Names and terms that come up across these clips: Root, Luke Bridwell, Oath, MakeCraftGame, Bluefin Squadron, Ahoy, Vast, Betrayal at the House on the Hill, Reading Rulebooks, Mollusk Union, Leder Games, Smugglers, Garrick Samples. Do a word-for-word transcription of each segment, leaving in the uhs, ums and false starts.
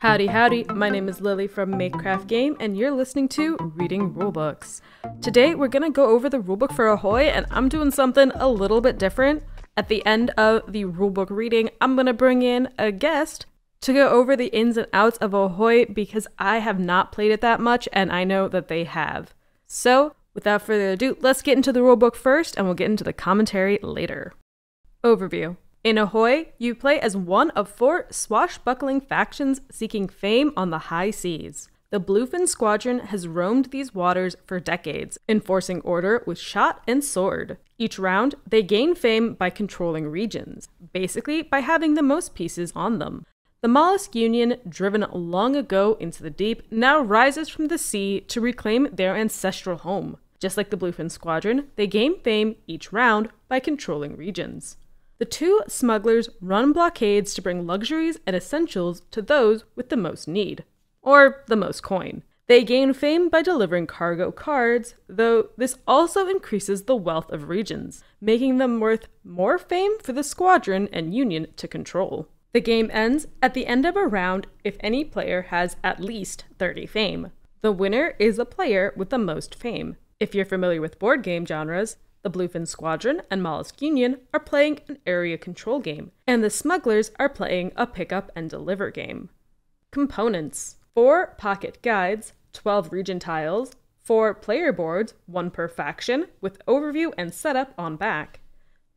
Howdy howdy, my name is Lily from MakeCraftGame and you're listening to Reading Rulebooks. Today we're gonna go over the rulebook for Ahoy and I'm doing something a little bit different. At the end of the rulebook reading, I'm gonna bring in a guest to go over the ins and outs of Ahoy because I have not played it that much and I know that they have. So without further ado, let's get into the rulebook first and we'll get into the commentary later. Overview. In Ahoy, you play as one of four swashbuckling factions seeking fame on the high seas. The Bluefin Squadron has roamed these waters for decades, enforcing order with shot and sword. Each round, they gain fame by controlling regions, basically by having the most pieces on them. The Mollusk Union, driven long ago into the deep, now rises from the sea to reclaim their ancestral home. Just like the Bluefin Squadron, they gain fame each round by controlling regions. The two smugglers run blockades to bring luxuries and essentials to those with the most need, or the most coin. They gain fame by delivering cargo cards, though this also increases the wealth of regions, making them worth more fame for the squadron and union to control. The game ends at the end of a round if any player has at least thirty fame. The winner is the player with the most fame. If you're familiar with board game genres, the Bluefin Squadron and Mollusk Union are playing an area control game, and the Smugglers are playing a pick-up and deliver game. Components: four pocket guides, twelve region tiles, four player boards, one per faction, with overview and setup on back.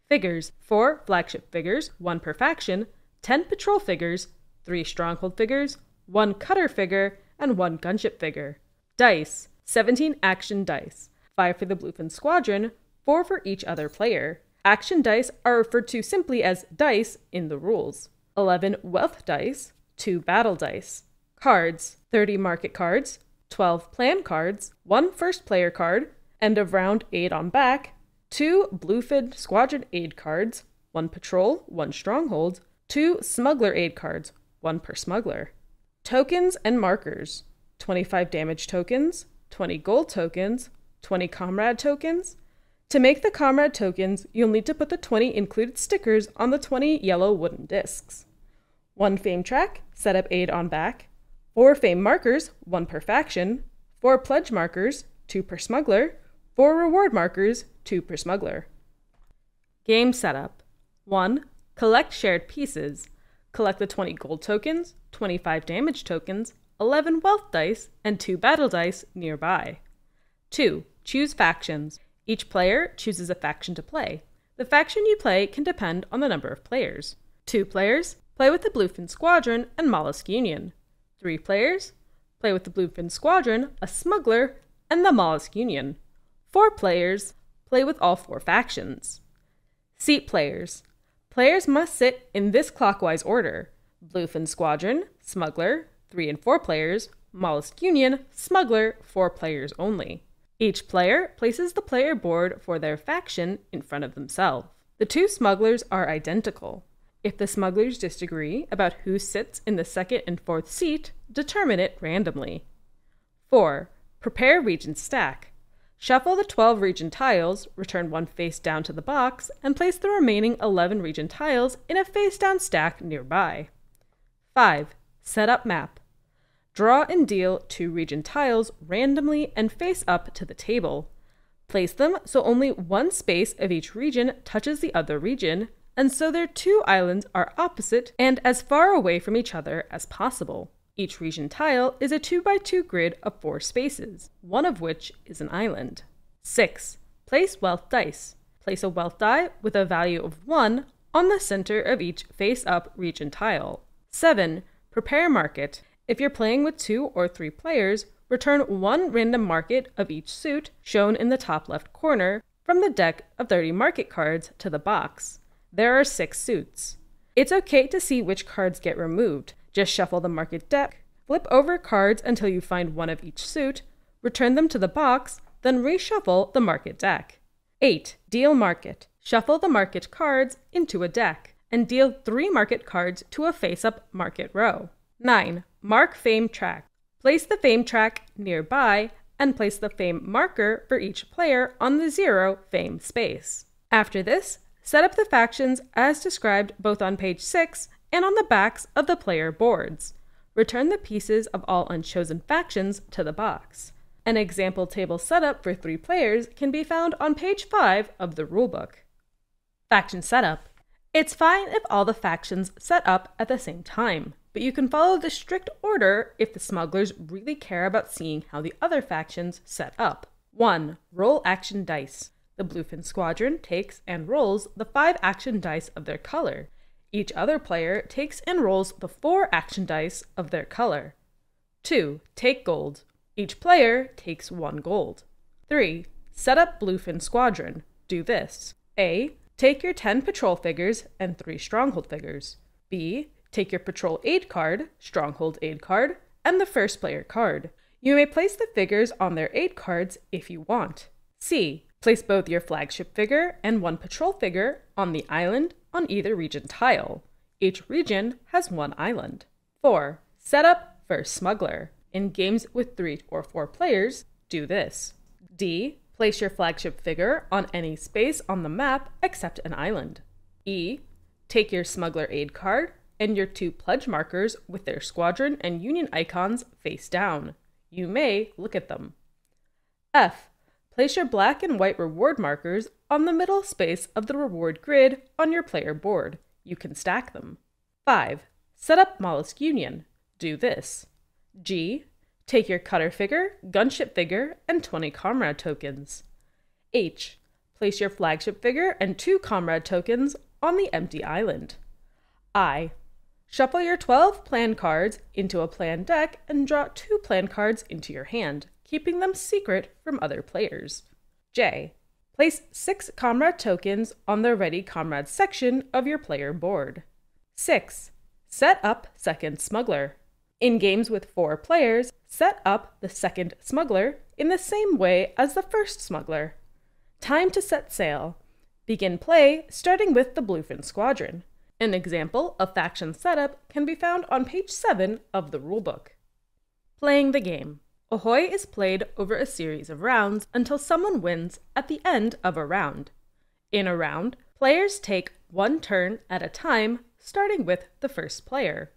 Figures: four flagship figures, one per faction, ten patrol figures, three stronghold figures, one cutter figure, and one gunship figure. Dice: seventeen action dice, five for the Bluefin Squadron, four for each other player. Action dice are referred to simply as dice in the rules. eleven wealth dice, two battle dice. Cards: thirty market cards, twelve plan cards, one first player card, end of round aid on back, two Bluefin Squadron aid cards, one patrol, one stronghold, two smuggler aid cards, one per smuggler. Tokens and markers: twenty-five damage tokens, twenty gold tokens, twenty comrade tokens. To make the comrade tokens, you'll need to put the twenty included stickers on the twenty yellow wooden discs. one fame track, set up aid on back. four fame markers, one per faction. four pledge markers, two per smuggler. four reward markers, two per smuggler. Game setup. one. Collect shared pieces. Collect the twenty gold tokens, twenty-five damage tokens, eleven wealth dice, and two battle dice nearby. two. Choose factions. Each player chooses a faction to play. The faction you play can depend on the number of players. two players, play with the Bluefin Squadron and Mollusk Union. three players, play with the Bluefin Squadron, a smuggler, and the Mollusk Union. four players, play with all four factions. Seat players. Players must sit in this clockwise order: Bluefin Squadron, smuggler, three and four players, Mollusk Union, smuggler, four players only. Each player places the player board for their faction in front of themselves. The two smugglers are identical. If the smugglers disagree about who sits in the second and fourth seat, determine it randomly. four. Prepare region stack. Shuffle the twelve region tiles, return one face down to the box, and place the remaining eleven region tiles in a face down stack nearby. five. Set up map. Draw and deal two region tiles randomly and face up to the table. Place them so only one space of each region touches the other region, and so their two islands are opposite and as far away from each other as possible. Each region tile is a two by two grid of four spaces, one of which is an island. six. Place wealth dice. Place a wealth die with a value of one on the center of each face-up region tile. seven. Prepare market. If you're playing with two or three players, return one random market of each suit, shown in the top left corner, from the deck of thirty market cards to the box. There are six suits. It's okay to see which cards get removed. Just shuffle the market deck, flip over cards until you find one of each suit, return them to the box, then reshuffle the market deck. eight. Deal market. Shuffle the market cards into a deck, and deal three market cards to a face-up market row. nine. Mark fame track. Place the fame track nearby and place the fame marker for each player on the zero fame space. After this, set up the factions as described both on page six and on the backs of the player boards. Return the pieces of all unchosen factions to the box. An example table setup for three players can be found on page five of the rulebook. Faction setup. It's fine if all the factions set up at the same time, but you can follow the strict order if the smugglers really care about seeing how the other factions set up. one. Roll action dice. The Bluefin Squadron takes and rolls the five action dice of their color. Each other player takes and rolls the four action dice of their color. two. Take gold. Each player takes one gold. three. Set up Bluefin Squadron. Do this. A. Take your ten patrol figures and three stronghold figures. B. Take your patrol aid card, stronghold aid card, and the first player card. You may place the figures on their aid cards if you want. C. Place both your flagship figure and one patrol figure on the island on either region tile. Each region has one island. four. Set up first smuggler. In games with three or four players, do this. D. Place your flagship figure on any space on the map except an island. E. Take your smuggler aid card and your two pledge markers with their squadron and union icons face down. You may look at them. F. Place your black and white reward markers on the middle space of the reward grid on your player board. You can stack them. five. Set up Mollusk Union. Do this. G. Take your cutter figure, gunship figure, and twenty comrade tokens. H. Place your flagship figure and two comrade tokens on the empty island. I. Shuffle your twelve plan cards into a plan deck and draw two plan cards into your hand, keeping them secret from other players. J. Place six comrade tokens on the ready comrade section of your player board. six. Set up second smuggler. In games with four players, set up the second smuggler in the same way as the first smuggler. Time to set sail. Begin play starting with the Bluefin Squadron. An example of faction setup can be found on page seven of the rulebook. Playing the game. Ahoy is played over a series of rounds until someone wins at the end of a round. In a round, players take one turn at a time, starting with the first player.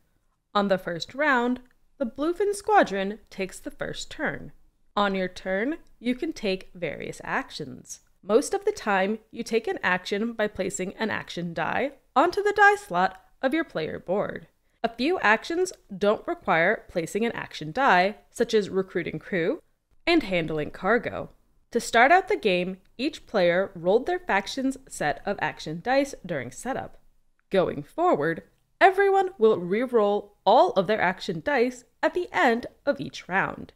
On the first round, the Bluefin Squadron takes the first turn. On your turn, you can take various actions. Most of the time, you take an action by placing an action die onto the die slot of your player board. A few actions don't require placing an action die, such as recruiting crew and handling cargo. To start out the game, each player rolled their faction's set of action dice during setup. Going forward, everyone will re-roll all of their action dice at the end of each round.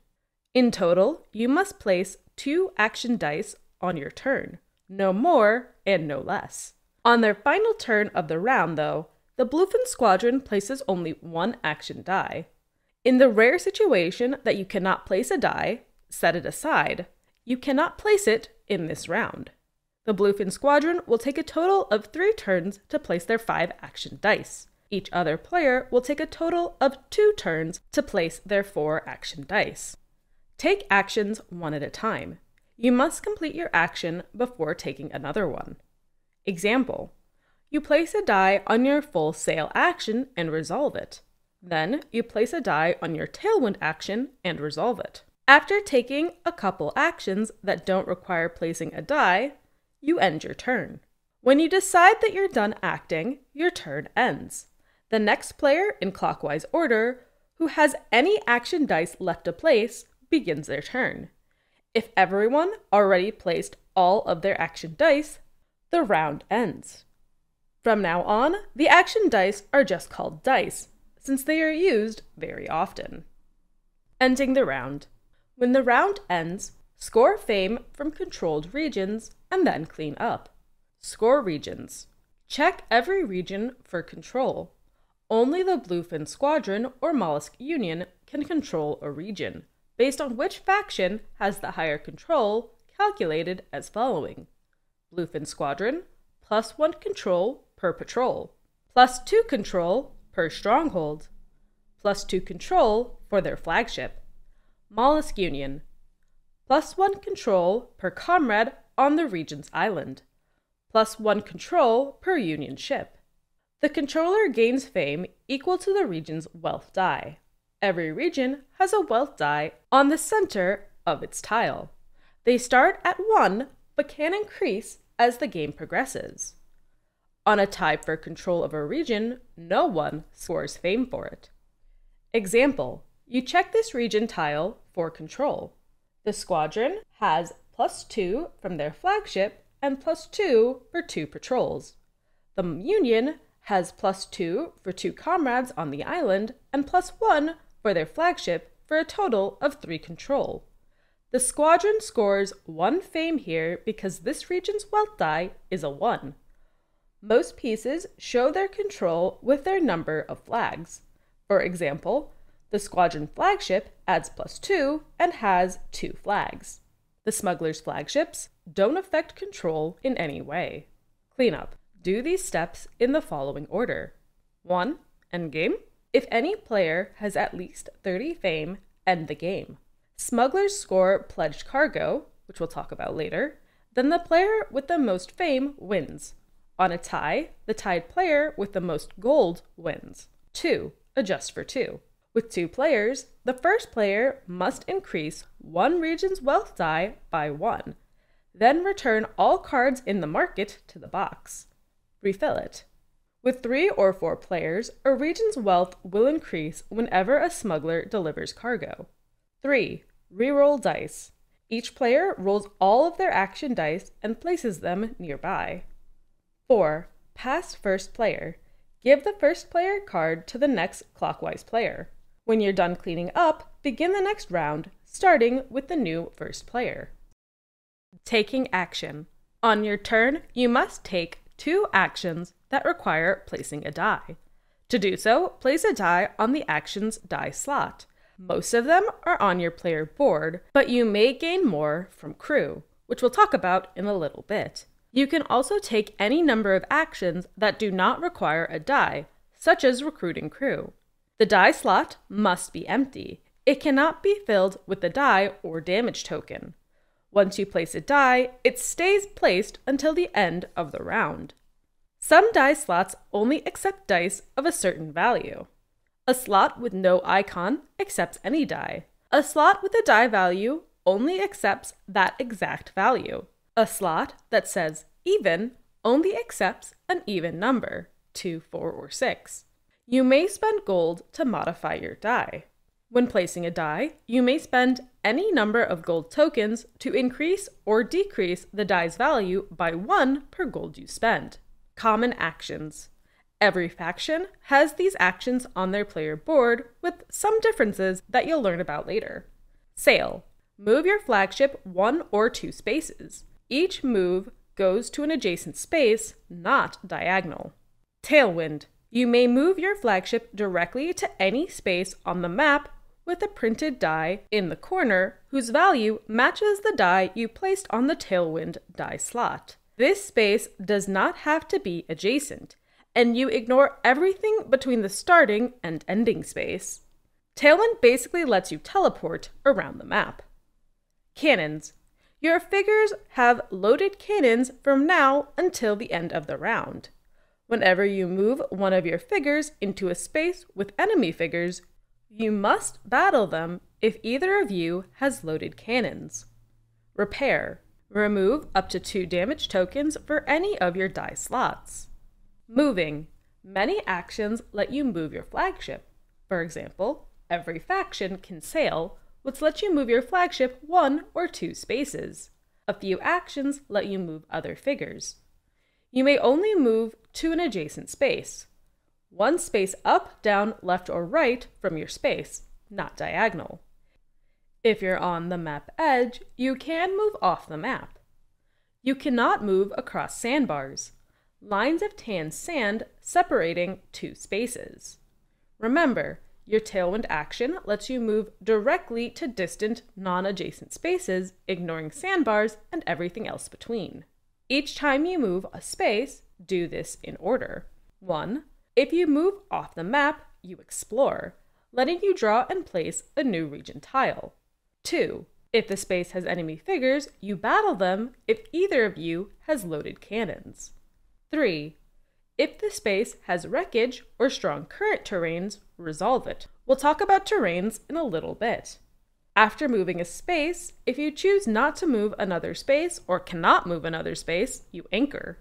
In total, you must place two action dice on your turn, no more and no less. On their final turn of the round, though, the Bluefin Squadron places only one action die. In the rare situation that you cannot place a die, set it aside. You cannot place it in this round. The Bluefin Squadron will take a total of three turns to place their five action dice. Each other player will take a total of two turns to place their four action dice. Take actions one at a time. You must complete your action before taking another one. Example: you place a die on your full sail action and resolve it. Then you place a die on your tailwind action and resolve it. After taking a couple actions that don't require placing a die, you end your turn. When you decide that you're done acting, your turn ends. The next player, in clockwise order, who has any action dice left to place, begins their turn. If everyone already placed all of their action dice, the round ends. From now on, the action dice are just called dice, since they are used very often. Ending the round. When the round ends, score fame from controlled regions and then clean up. Score regions. Check every region for control. Only the Bluefin Squadron or Mollusk Union can control a region, based on which faction has the higher control, calculated as following. Bluefin Squadron, plus one control per patrol, plus two control per stronghold, plus two control for their flagship. Mollusk Union, plus one control per comrade on the region's island, plus one control per union ship. The controller gains fame equal to the region's wealth die. Every region has a wealth die on the center of its tile. They start at one, but can increase as the game progresses. On a tie for control of a region, no one scores fame for it. Example, you check this region tile for control. The squadron has plus two from their flagship and plus two for two patrols. The Union has plus two for two comrades on the island and plus one for their flagship for a total of three control. The squadron scores one fame here because this region's wealth die is a one. Most pieces show their control with their number of flags. For example, the squadron flagship adds plus two and has two flags. The smugglers' flagships don't affect control in any way. Cleanup. Do these steps in the following order. one. Endgame. If any player has at least thirty fame, end the game. Smugglers score pledged cargo, which we'll talk about later, then the player with the most fame wins. On a tie, the tied player with the most gold wins. two. Adjust for two. With two players, the first player must increase one region's wealth die by one, then return all cards in the market to the box. Refill it. With three or four players, a region's wealth will increase whenever a smuggler delivers cargo. three. Reroll dice. Each player rolls all of their action dice and places them nearby. four. Pass first player. Give the first player card to the next clockwise player. When you're done cleaning up, begin the next round, starting with the new first player. Taking action. On your turn, you must take two actions that require placing a die. To do so, place a die on the action's die slot. Most of them are on your player board, but you may gain more from crew, which we'll talk about in a little bit. You can also take any number of actions that do not require a die, such as recruiting crew. The die slot must be empty. It cannot be filled with a die or damage token. Once you place a die, it stays placed until the end of the round. Some die slots only accept dice of a certain value. A slot with no icon accepts any die. A slot with a die value only accepts that exact value. A slot that says even only accepts an even number, two, four, or six. You may spend gold to modify your die. When placing a die, you may spend any number of gold tokens to increase or decrease the die's value by one per gold you spend. Common actions. Every faction has these actions on their player board with some differences that you'll learn about later. Sail. Move your flagship one or two spaces. Each move goes to an adjacent space, not diagonal. Tailwind. You may move your flagship directly to any space on the map with a printed die in the corner whose value matches the die you placed on the tailwind die slot. This space does not have to be adjacent, and you ignore everything between the starting and ending space. Tailwind basically lets you teleport around the map. Cannons. Your figures have loaded cannons from now until the end of the round. Whenever you move one of your figures into a space with enemy figures, you must battle them if either of you has loaded cannons. Repair. Remove up to two damage tokens for any of your die slots. Moving. Many actions let you move your flagship. For example, every faction can sail, which lets you move your flagship one or two spaces. A few actions let you move other figures. You may only move to an adjacent space. One space up, down, left, or right from your space, not diagonal. If you're on the map edge, you can move off the map. You cannot move across sandbars. Lines of tan sand separating two spaces. Remember, your tailwind action lets you move directly to distant, non-adjacent spaces, ignoring sandbars and everything else between. Each time you move a space, do this in order. one. If you move off the map, you explore, letting you draw and place a new region tile. two. If the space has enemy figures, you battle them if either of you has loaded cannons. three. If the space has wreckage or strong current terrains, resolve it, We'll talk about terrains in a little bit. After moving a space, if you choose not to move another space or cannot move another space, you anchor.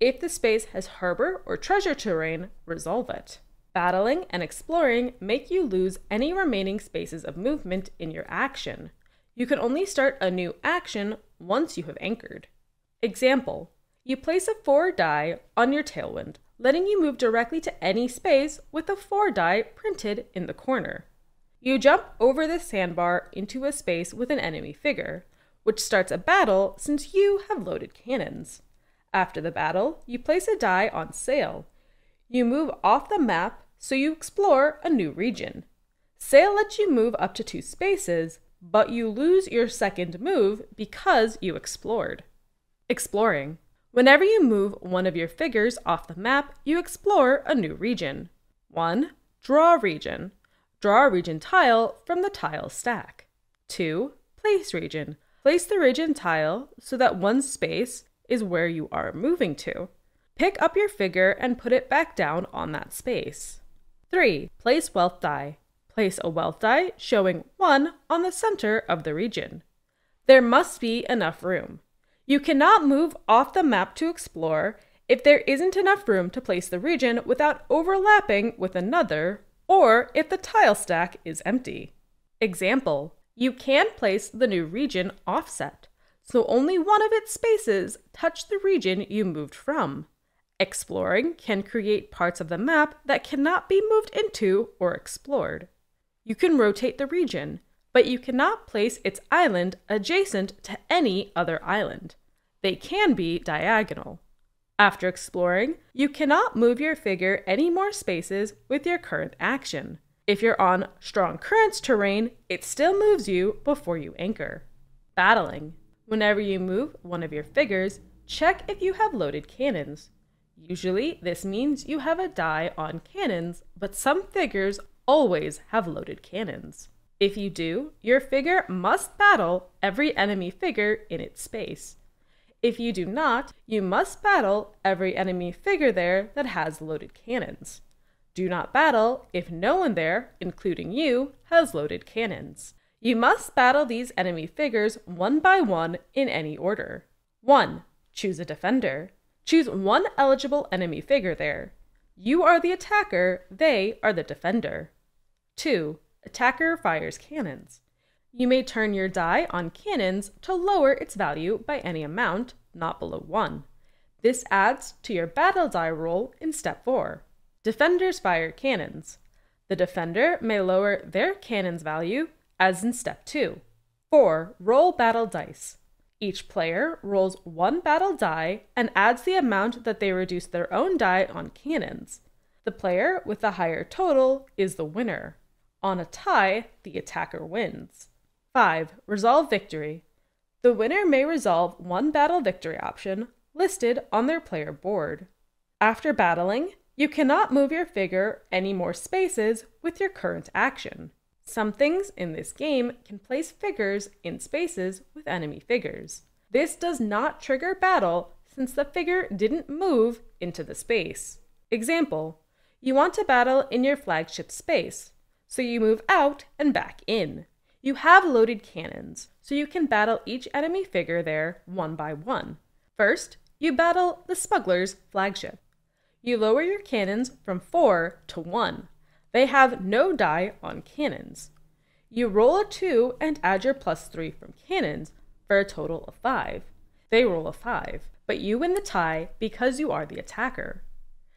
If the space has harbor or treasure terrain, resolve it. Battling and exploring make you lose any remaining spaces of movement in your action. You can only start a new action once you have anchored. Example, you place a four die on your tailwind, letting you move directly to any space with a four die printed in the corner. You jump over the sandbar into a space with an enemy figure, which starts a battle since you have loaded cannons. After the battle, you place a die on sail. You move off the map, so you explore a new region. Sail lets you move up to two spaces, but you lose your second move because you explored. Exploring. Whenever you move one of your figures off the map, you explore a new region. one. Draw region. Draw a region tile from the tile stack. two. Place region. Place the region tile so that one space is where you are moving to. Pick up your figure and put it back down on that space. three. Place wealth die. Place a wealth die showing one on the center of the region. There must be enough room. You cannot move off the map to explore if there isn't enough room to place the region without overlapping with another, or if the tile stack is empty. Example, you can place the new region offset, so only one of its spaces touch the region you moved from. Exploring can create parts of the map that cannot be moved into or explored. You can rotate the region, but you cannot place its island adjacent to any other island. They can be diagonal. After exploring, you cannot move your figure any more spaces with your current action. If you're on strong currents terrain, it still moves you before you anchor. Battling. Whenever you move one of your figures, check if you have loaded cannons. Usually, this means you have a die on cannons, but some figures always have loaded cannons. If you do, your figure must battle every enemy figure in its space. If you do not, you must battle every enemy figure there that has loaded cannons. Do not battle if no one there, including you, has loaded cannons. You must battle these enemy figures one by one in any order. one. Choose a defender. Choose one eligible enemy figure there. You are the attacker, they are the defender. two. Attacker fires cannons. You may turn your die on cannons to lower its value by any amount, not below one. This adds to your battle die roll in step four. Defenders fire cannons. The defender may lower their cannon's value, as in step two. four. Roll battle dice. Each player rolls one battle die and adds the amount that they reduce their own die on cannons. The player with the higher total is the winner. On a tie, the attacker wins. five. Resolve victory. The winner may resolve one battle victory option listed on their player board. After battling, you cannot move your figure any more spaces with your current action. Some things in this game can place figures in spaces with enemy figures. This does not trigger battle since the figure didn't move into the space. Example, you want to battle in your flagship space, so you move out and back in. You have loaded cannons, so you can battle each enemy figure there one by one. First, you battle the Smugglers' flagship. You lower your cannons from four to one. They have no die on cannons. You roll a two and add your plus three from cannons for a total of five. They roll a five, but you win the tie because you are the attacker.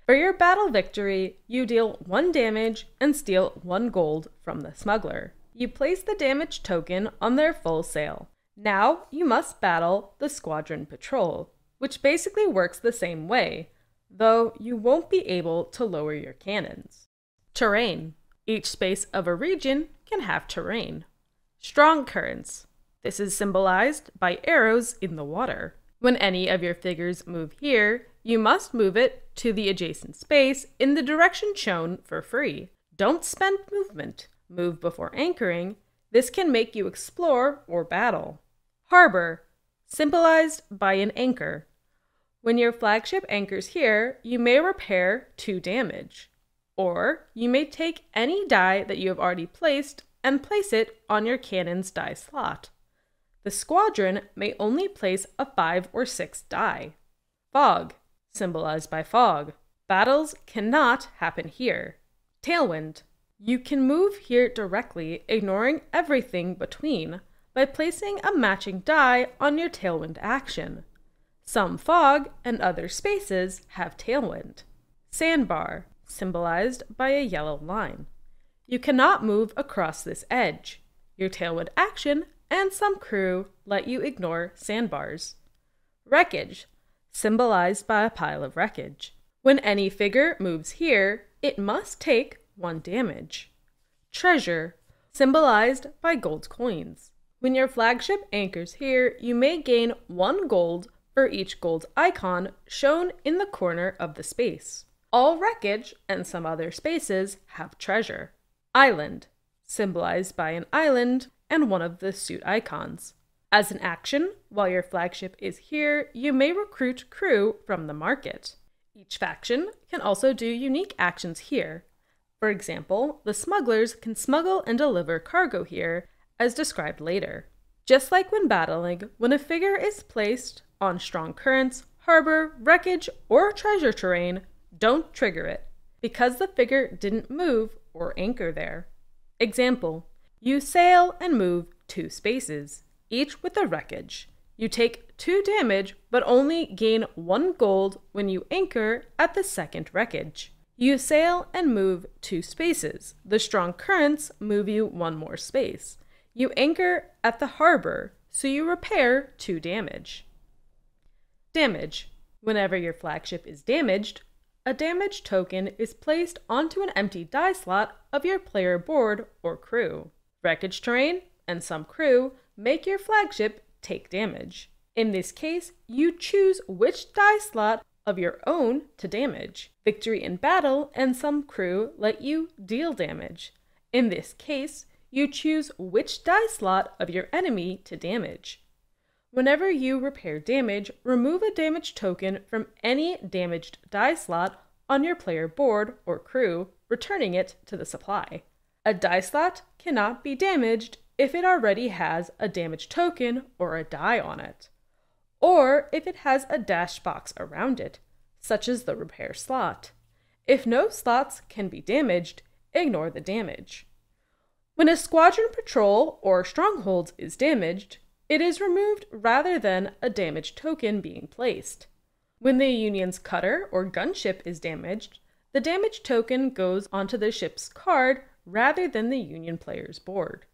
For your battle victory, you deal one damage and steal one gold from the smuggler. You place the damage token on their full sail. Now you must battle the squadron patrol, which basically works the same way, though you won't be able to lower your cannons. Terrain. Each space of a region can have terrain. Strong currents. This is symbolized by arrows in the water. When any of your figures move here, you must move it to the adjacent space in the direction shown for free. Don't spend movement. Move before anchoring. This can make you explore or battle. Harbor, symbolized by an anchor. When your flagship anchors here, you may repair two damage. Or you may take any die that you have already placed and place it on your cannon's die slot. The squadron may only place a five or six die. Fog, symbolized by fog. Battles cannot happen here. Tailwind. You can move here directly, ignoring everything between, by placing a matching die on your tailwind action. Some fog and other spaces have tailwind. Sandbar, symbolized by a yellow line. You cannot move across this edge. Your tailwind action and some crew let you ignore sandbars. Wreckage, symbolized by a pile of wreckage. When any figure moves here, it must take one damage. Treasure, symbolized by gold coins. When your flagship anchors here, you may gain one gold for each gold icon shown in the corner of the space. All wreckage and some other spaces have treasure. Island, symbolized by an island and one of the suit icons. As an action, while your flagship is here, you may recruit crew from the market. Each faction can also do unique actions here. For example, the smugglers can smuggle and deliver cargo here, as described later. Just like when battling, when a figure is placed on strong currents, harbor, wreckage, or treasure terrain, don't trigger it, because the figure didn't move or anchor there. Example, you sail and move two spaces, each with a wreckage. You take two damage, but only gain one gold when you anchor at the second wreckage. You sail and move two spaces. The strong currents move you one more space. You anchor at the harbor, so you repair two damage. Damage. Whenever your flagship is damaged, a damage token is placed onto an empty die slot of your player board or crew. Wreckage terrain and some crew make your flagship take damage. In this case, you choose which die slot of your own to damage. Victory in battle and some crew let you deal damage. In this case, you choose which die slot of your enemy to damage. Whenever you repair damage, remove a damage token from any damaged die slot on your player board or crew, returning it to the supply. A die slot cannot be damaged if it already has a damage token or a die on it, or if it has a dash box around it, such as the repair slot. If no slots can be damaged, ignore the damage. When a squadron patrol or strongholds is damaged, it is removed rather than a damage token being placed. When the Union's cutter or gunship is damaged, the damage token goes onto the ship's card rather than the Union player's board.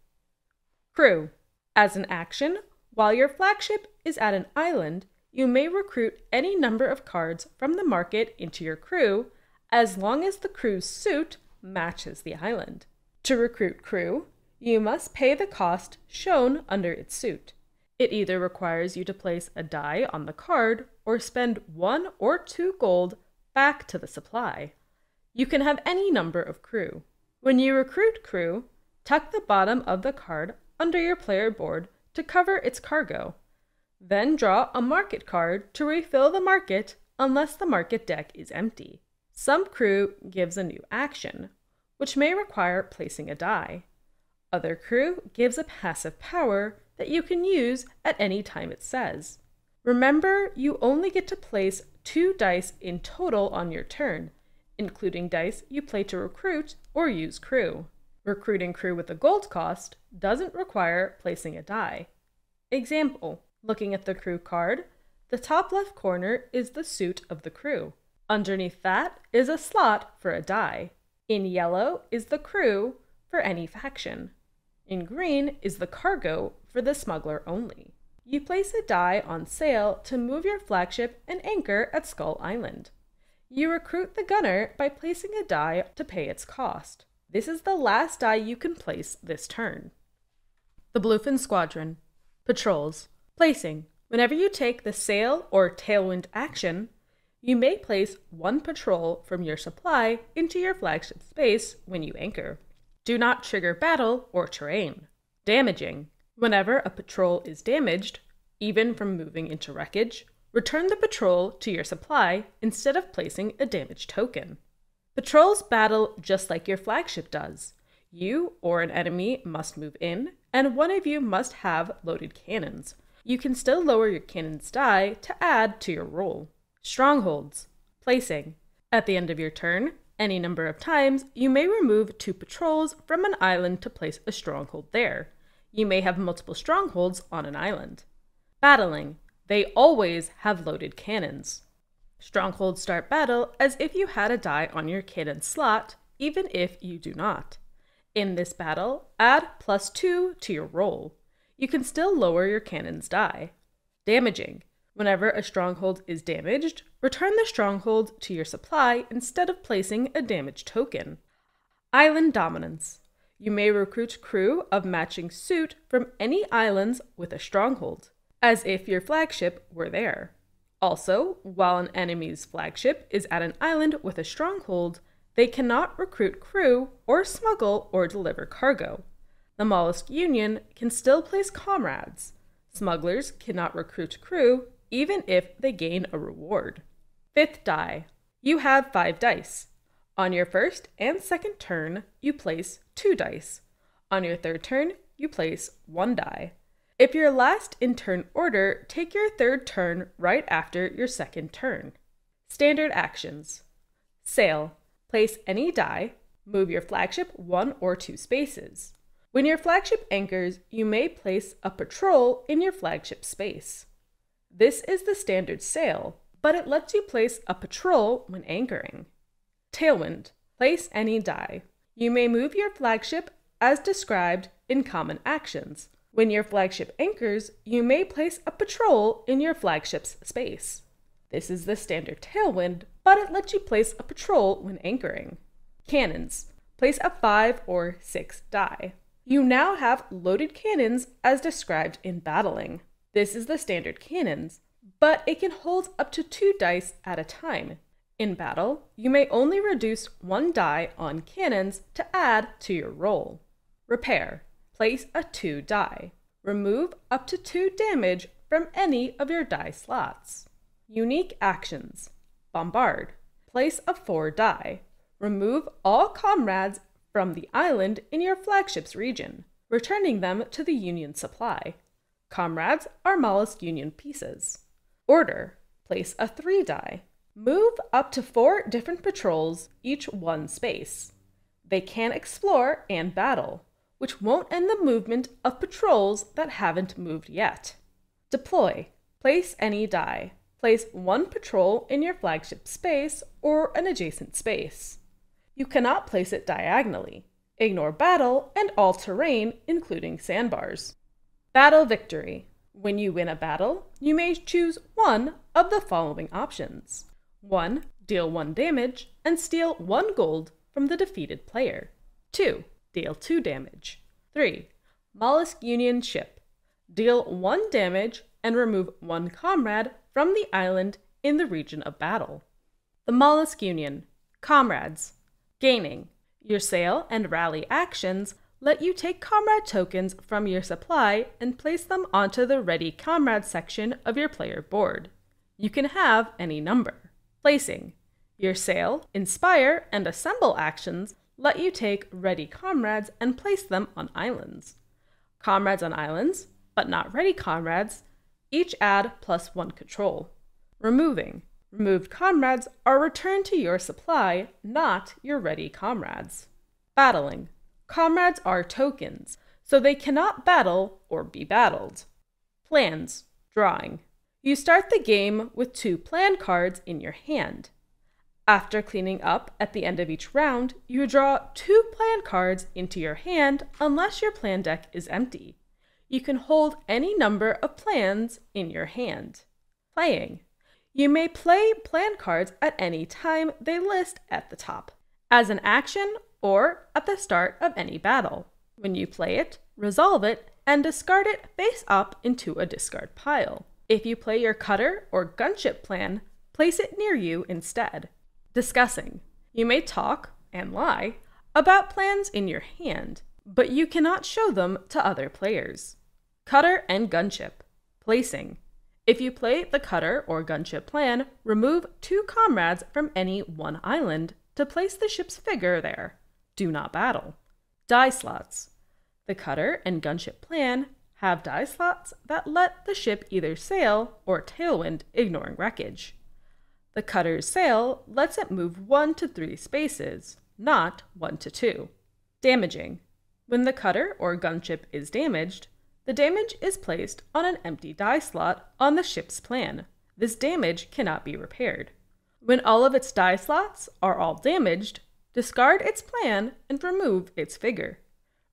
Crew. As an action, while your flagship is at an island, you may recruit any number of cards from the market into your crew, as long as the crew's suit matches the island. To recruit crew, you must pay the cost shown under its suit. It either requires you to place a die on the card or spend one or two gold back to the supply. You can have any number of crew. When you recruit crew, tuck the bottom of the card under your player board to cover its cargo. Then draw a market card to refill the market unless the market deck is empty. Some crew gives a new action, which may require placing a die. Other crew gives a passive power that you can use at any time it says. Remember, you only get to place two dice in total on your turn, including dice you play to recruit or use crew. Recruiting crew with a gold cost doesn't require placing a die. Example, looking at the crew card, the top left corner is the suit of the crew. Underneath that is a slot for a die. In yellow is the crew for any faction. In green is the cargo for the smuggler only. You place a die on sail to move your flagship and anchor at Skull Island. You recruit the gunner by placing a die to pay its cost. This is the last die you can place this turn. The Bluefin Squadron. Patrols. Placing. Whenever you take the sail or tailwind action, you may place one patrol from your supply into your flagship space when you anchor. Do not trigger battle or terrain. Damaging. Whenever a patrol is damaged, even from moving into wreckage, return the patrol to your supply instead of placing a damage token. Patrols battle just like your flagship does. You or an enemy must move in, and one of you must have loaded cannons. You can still lower your cannon's die to add to your roll. Strongholds. Placing. At the end of your turn, any number of times, you may remove two patrols from an island to place a stronghold there. You may have multiple strongholds on an island. Battling. They always have loaded cannons. Strongholds start battle as if you had a die on your cannon slot, even if you do not. In this battle, add plus two to your roll. You can still lower your cannon's die. Damaging. Whenever a stronghold is damaged, return the stronghold to your supply instead of placing a damage token. Island dominance. You may recruit crew of matching suit from any islands with a stronghold, as if your flagship were there. Also, while an enemy's flagship is at an island with a stronghold, they cannot recruit crew or smuggle or deliver cargo. The Mollusk Union can still place comrades. Smugglers cannot recruit crew even if they gain a reward. Fifth die. You have five dice. On your first and second turn, you place two dice. On your third turn, you place one die. If you're last in turn order, take your third turn right after your second turn. Standard actions. Sail. Place any die, move your flagship one or two spaces. When your flagship anchors, you may place a patrol in your flagship space. This is the standard sail, but it lets you place a patrol when anchoring. Tailwind. Place any die. You may move your flagship as described in common actions. When your flagship anchors, you may place a patrol in your flagship's space. This is the standard tailwind, but it lets you place a patrol when anchoring. Cannons. Place a five or six die. You now have loaded cannons as described in battling. This is the standard cannons, but it can hold up to two dice at a time. In battle, you may only reduce one die on cannons to add to your roll. Repair. Place a two die. Remove up to two damage from any of your die slots. Unique actions. Bombard. Place a four die. Remove all comrades from the island in your flagship's region, returning them to the Union supply. Comrades are Mollusk Union pieces. Order. Place a three die. Move up to four different patrols, each one space. They can explore and battle, which won't end the movement of patrols that haven't moved yet. Deploy. Place any die. Place one patrol in your flagship space or an adjacent space. You cannot place it diagonally. Ignore battle and all terrain, including sandbars. Battle victory. When you win a battle, you may choose one of the following options. one. Deal one damage and steal one gold from the defeated player. two. Deal two damage. three. Mollusk Union ship. Deal one damage and remove one comrade from the island in the region of battle. The Mollusk Union. Comrades. Gaining. Your sail and rally actions let you take comrade tokens from your supply and place them onto the ready comrade section of your player board. You can have any number. Placing. Your sail, inspire, and assemble actions let you take ready comrades and place them on islands. Comrades on islands, but not ready comrades, each add plus one control. Removing. Removed comrades are returned to your supply, not your ready comrades. Battling. Comrades are tokens, so they cannot battle or be battled. Plans. Drawing. You start the game with two plan cards in your hand. After cleaning up at the end of each round, you draw two plan cards into your hand unless your plan deck is empty. You can hold any number of plans in your hand. Playing. You may play plan cards at any time they list at the top, as an action or at the start of any battle. When you play it, resolve it, and discard it face up into a discard pile. If you play your cutter or gunship plan, place it near you instead. Discussing. You may talk, and lie, about plans in your hand, but you cannot show them to other players. Cutter and gunship. Placing. If you play the cutter or gunship plan, remove two comrades from any one island to place the ship's figure there. Do not battle. Die slots. The cutter and gunship plan have die slots that let the ship either sail or tailwind, ignoring wreckage. The cutter's sail lets it move one to three spaces, not one to two. Damaging. When the cutter or gunship is damaged, the damage is placed on an empty die slot on the ship's plan. This damage cannot be repaired. When all of its die slots are all damaged, discard its plan and remove its figure.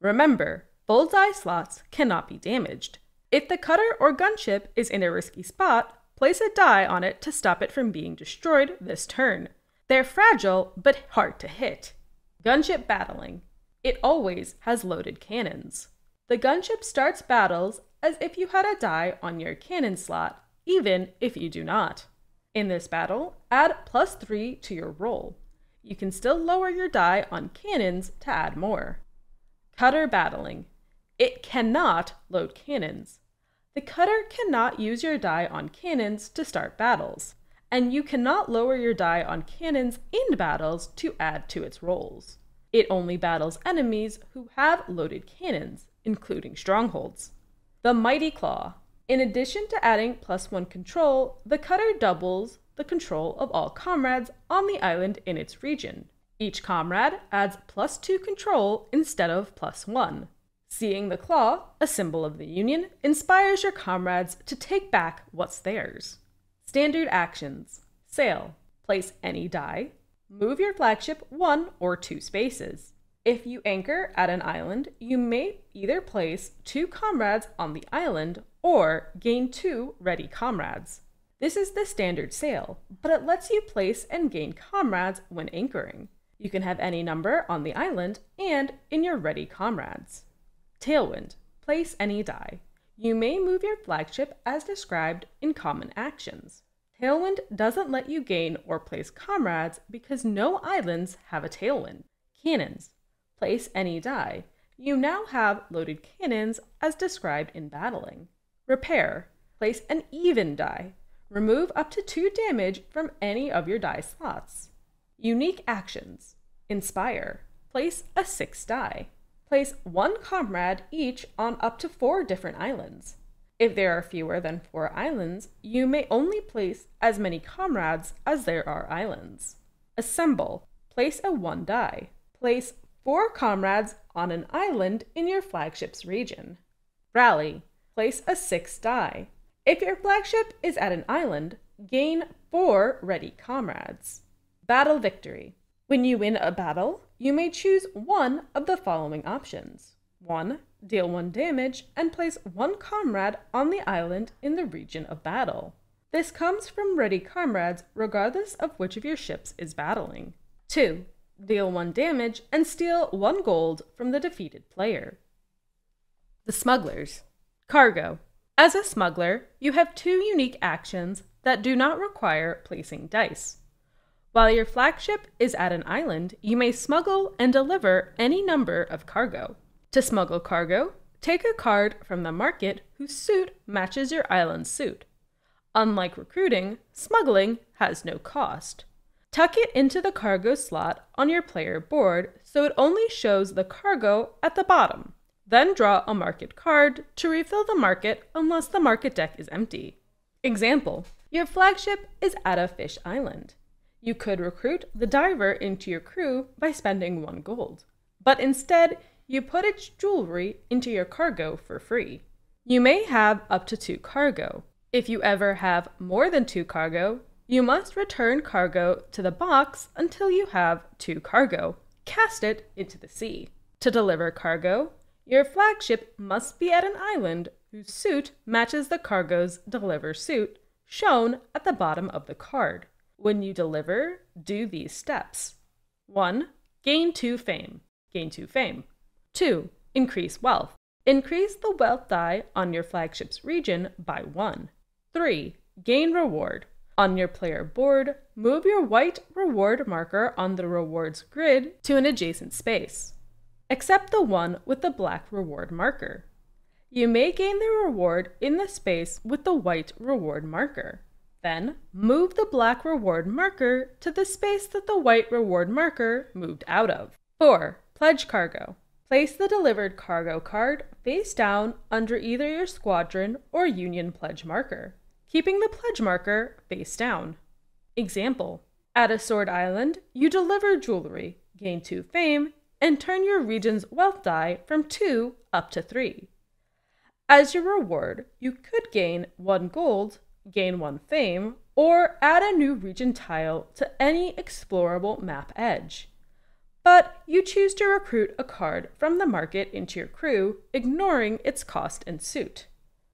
Remember, full die slots cannot be damaged. If the cutter or gunship is in a risky spot, place a die on it to stop it from being destroyed this turn. They're fragile, but hard to hit. Gunship battling. It always has loaded cannons. The gunship starts battles as if you had a die on your cannon slot, even if you do not. In this battle, add plus three to your roll. You can still lower your die on cannons to add more. Cutter battling. It cannot load cannons. The cutter cannot use your die on cannons to start battles, and you cannot lower your die on cannons in battles to add to its rolls. It only battles enemies who have loaded cannons, including strongholds. The Mighty Claw. In addition to adding plus one control, the cutter doubles the control of all comrades on the island in its region. Each comrade adds plus two control instead of plus one. Seeing the claw, a symbol of the Union, inspires your comrades to take back what's theirs. Standard actions. Sail. Place any die. Move your flagship one or two spaces. If you anchor at an island, you may either place two comrades on the island or gain two ready comrades. This is the standard sail, but it lets you place and gain comrades when anchoring. You can have any number on the island and in your ready comrades. Tailwind. Place any die. You may move your flagship as described in common actions. Tailwind doesn't let you gain or place comrades because no islands have a tailwind. Cannons. Place any die. You now have loaded cannons as described in battling. Repair. Place an even die. Remove up to two damage from any of your die slots. Unique actions. Inspire. Place a six die. Place one comrade each on up to four different islands. If there are fewer than four islands, you may only place as many comrades as there are islands. Assemble. Place a one die. Place four comrades on an island in your flagship's region. Rally. Place a six die. If your flagship is at an island, gain four ready comrades. Battle victory. When you win a battle, you may choose one of the following options. one. Deal one damage and place one comrade on the island in the region of battle. This comes from ready comrades regardless of which of your ships is battling. two. Deal one damage and steal one gold from the defeated player. The Smugglers. Cargo. As a smuggler, you have two unique actions that do not require placing dice. While your flagship is at an island, you may smuggle and deliver any number of cargo. To smuggle cargo, take a card from the market whose suit matches your island's suit. Unlike recruiting, smuggling has no cost. Tuck it into the cargo slot on your player board so it only shows the cargo at the bottom. Then draw a market card to refill the market unless the market deck is empty. Example, your flagship is at a fish island. You could recruit the diver into your crew by spending one gold, but instead you put its jewelry into your cargo for free. You may have up to two cargo. If you ever have more than two cargo, you must return cargo to the box until you have two cargo. Cast it into the sea. To deliver cargo, your flagship must be at an island whose suit matches the cargo's deliver suit, shown at the bottom of the card. When you deliver, do these steps. one. Gain two fame. Gain two fame. two. Increase wealth. Increase the wealth die on your flagship's region by one. three. Gain reward. On your player board, move your white reward marker on the rewards grid to an adjacent space, except the one with the black reward marker. You may gain the reward in the space with the white reward marker. Then, move the black reward marker to the space that the white reward marker moved out of. four. Pledge cargo. Place the delivered cargo card face down under either your squadron or union pledge marker, keeping the pledge marker face down. Example: at a Sword Island, you deliver jewelry, gain two fame, and turn your region's wealth die from two up to three. As your reward, you could gain one gold, gain one fame, or add a new region tile to any explorable map edge. But you choose to recruit a card from the market into your crew, ignoring its cost and suit.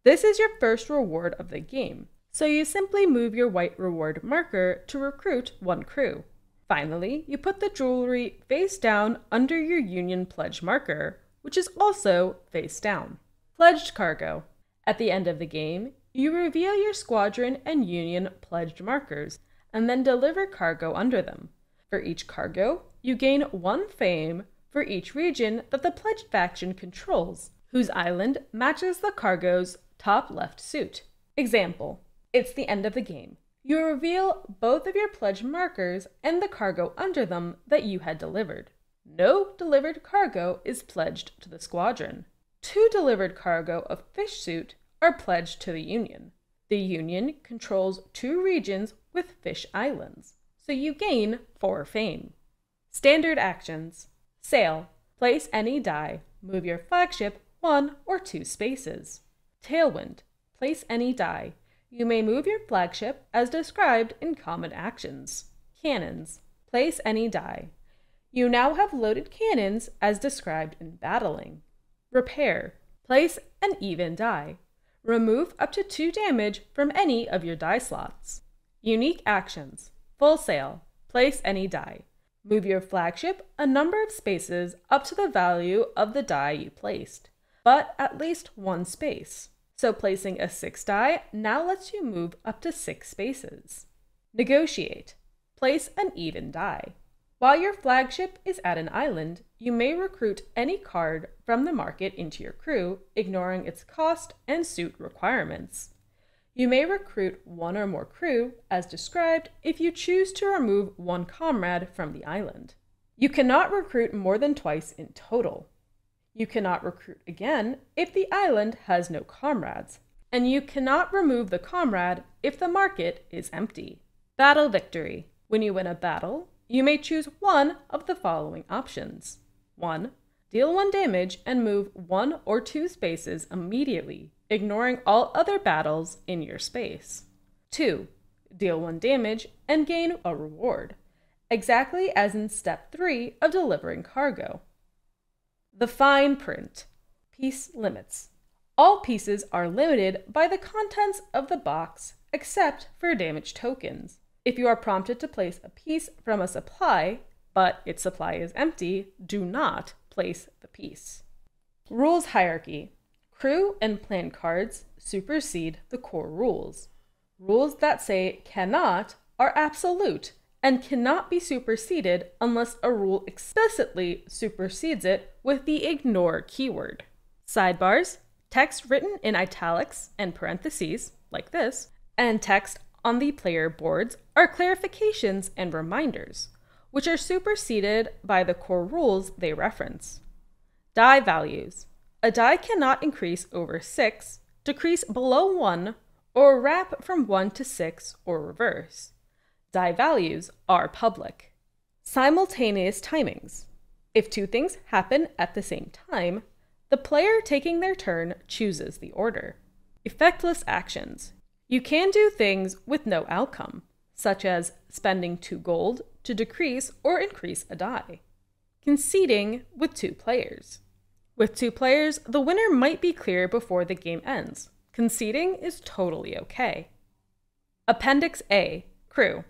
This is your first reward of the game, so you simply move your white reward marker to recruit one crew. Finally, you put the jewelry face down under your union pledge marker, which is also face down. Pledged cargo. At the end of the game, you reveal your squadron and union pledged markers, and then deliver cargo under them. For each cargo, you gain one fame for each region that the pledged faction controls, whose island matches the cargo's top left suit. Example: it's the end of the game. You reveal both of your pledged markers and the cargo under them that you had delivered. No delivered cargo is pledged to the squadron. Two delivered cargo of fish suit are pledged to the Union. The Union controls two regions with fish islands, so you gain four fame. Standard actions. Sail. Place any die. Move your flagship one or two spaces. Tailwind. Place any die. You may move your flagship as described in common actions. Cannons. Place any die. You now have loaded cannons as described in battling. Repair. Place an even die. Remove up to two damage from any of your die slots. Unique actions. Full sail. Place any die. Move your flagship a number of spaces up to the value of the die you placed, but at least one space. So placing a six die now lets you move up to six spaces. Negotiate. Place an even die. While your flagship is at an island, you may recruit any card from the market into your crew, ignoring its cost and suit requirements. You may recruit one or more crew, as described, if you choose to remove one comrade from the island. You cannot recruit more than twice in total. You cannot recruit again if the island has no comrades, and you cannot remove the comrade if the market is empty. Battle victory. When you win a battle, you may choose one of the following options. one. Deal one damage and move one or two spaces immediately, ignoring all other battles in your space. two. Deal one damage and gain a reward, exactly as in step three of delivering cargo. The fine print. Piece limits. All pieces are limited by the contents of the box except for damage tokens. If you are prompted to place a piece from a supply, but its supply is empty, do not place the piece. Rules hierarchy. Crew and plan cards supersede the core rules. Rules that say cannot are absolute and cannot be superseded unless a rule explicitly supersedes it with the ignore keyword. Sidebars, text written in italics and parentheses, like this, and text on the player boards are clarifications and reminders, which are superseded by the core rules they reference. Die values. A die cannot increase over six, decrease below one, or wrap from one to six or reverse. Die values are public. Simultaneous timings. If two things happen at the same time, the player taking their turn chooses the order. Effectless actions. You can do things with no outcome, such as spending two gold to decrease or increase a die. Conceding with two players. With two players, the winner might be clear before the game ends. Conceding is totally okay. Appendix A, crew.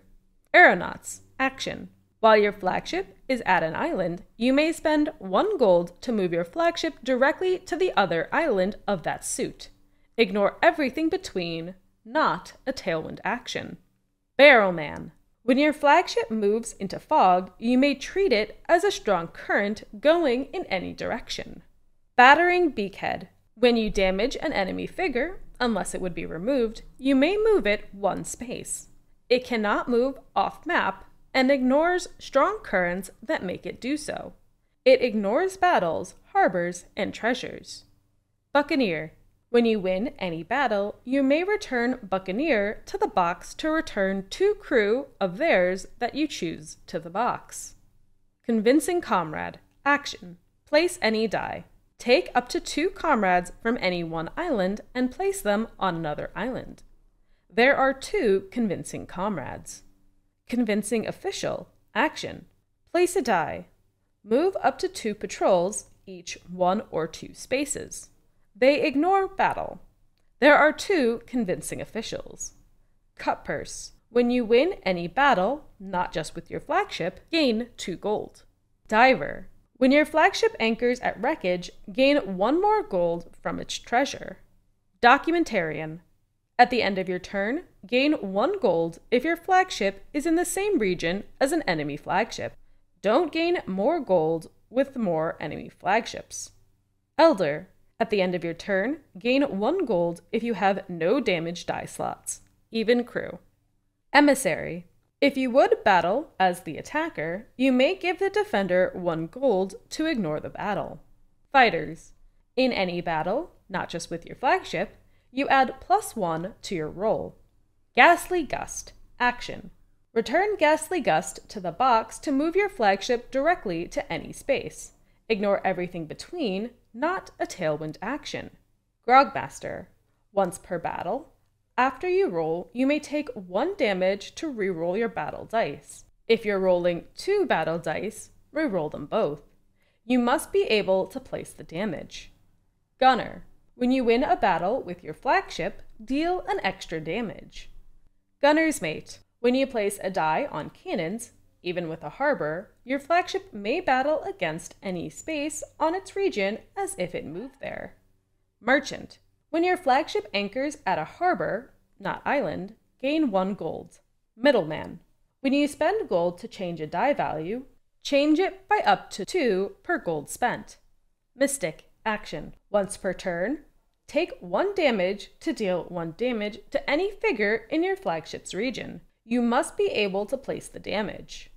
Aeronauts, action. While your flagship is at an island, you may spend one gold to move your flagship directly to the other island of that suit. Ignore everything between. Not a tailwind action. Barrelman. When your flagship moves into fog, you may treat it as a strong current going in any direction. Battering beakhead. When you damage an enemy figure, unless it would be removed, you may move it one space. It cannot move off map and ignores strong currents that make it do so. It ignores battles, harbors, and treasures. Buccaneer. When you win any battle, you may return Buccaneer to the box to return two crew of theirs that you choose to the box. Convincing Comrade. Action. Place any die. Take up to two comrades from any one island and place them on another island. There are two Convincing Comrades. Convincing Official. Action. Place a die. Move up to two patrols, each one or two spaces. They ignore battle. There are two Convincing Officials. Cut Purse. When you win any battle, not just with your flagship, gain two gold. Diver. When your flagship anchors at wreckage, gain one more gold from its treasure. Documentarian. At the end of your turn, gain one gold if your flagship is in the same region as an enemy flagship. Don't gain more gold with more enemy flagships. Elder. At the end of your turn, gain one gold if you have no damage die slots, even crew. Emissary. If you would battle as the attacker, you may give the defender one gold to ignore the battle. Fighters. In any battle, not just with your flagship, you add plus one to your roll. Ghastly Gust. Action. Return Ghastly Gust to the box to move your flagship directly to any space. Ignore everything between, not a tailwind action. Grogmaster. Once per battle, after you roll, you may take one damage to reroll your battle dice. If you're rolling two battle dice, reroll them both. You must be able to place the damage. Gunner. When you win a battle with your flagship, deal an extra damage. Gunner's Mate. When you place a die on cannons, even with a harbor, your flagship may battle against any space on its region as if it moved there. Merchant. When your flagship anchors at a harbor, not island, gain one gold. Middleman. When you spend gold to change a die value, change it by up to two per gold spent. Mystic. Action. Once per turn, take one damage to deal one damage to any figure in your flagship's region. You must be able to place the damage.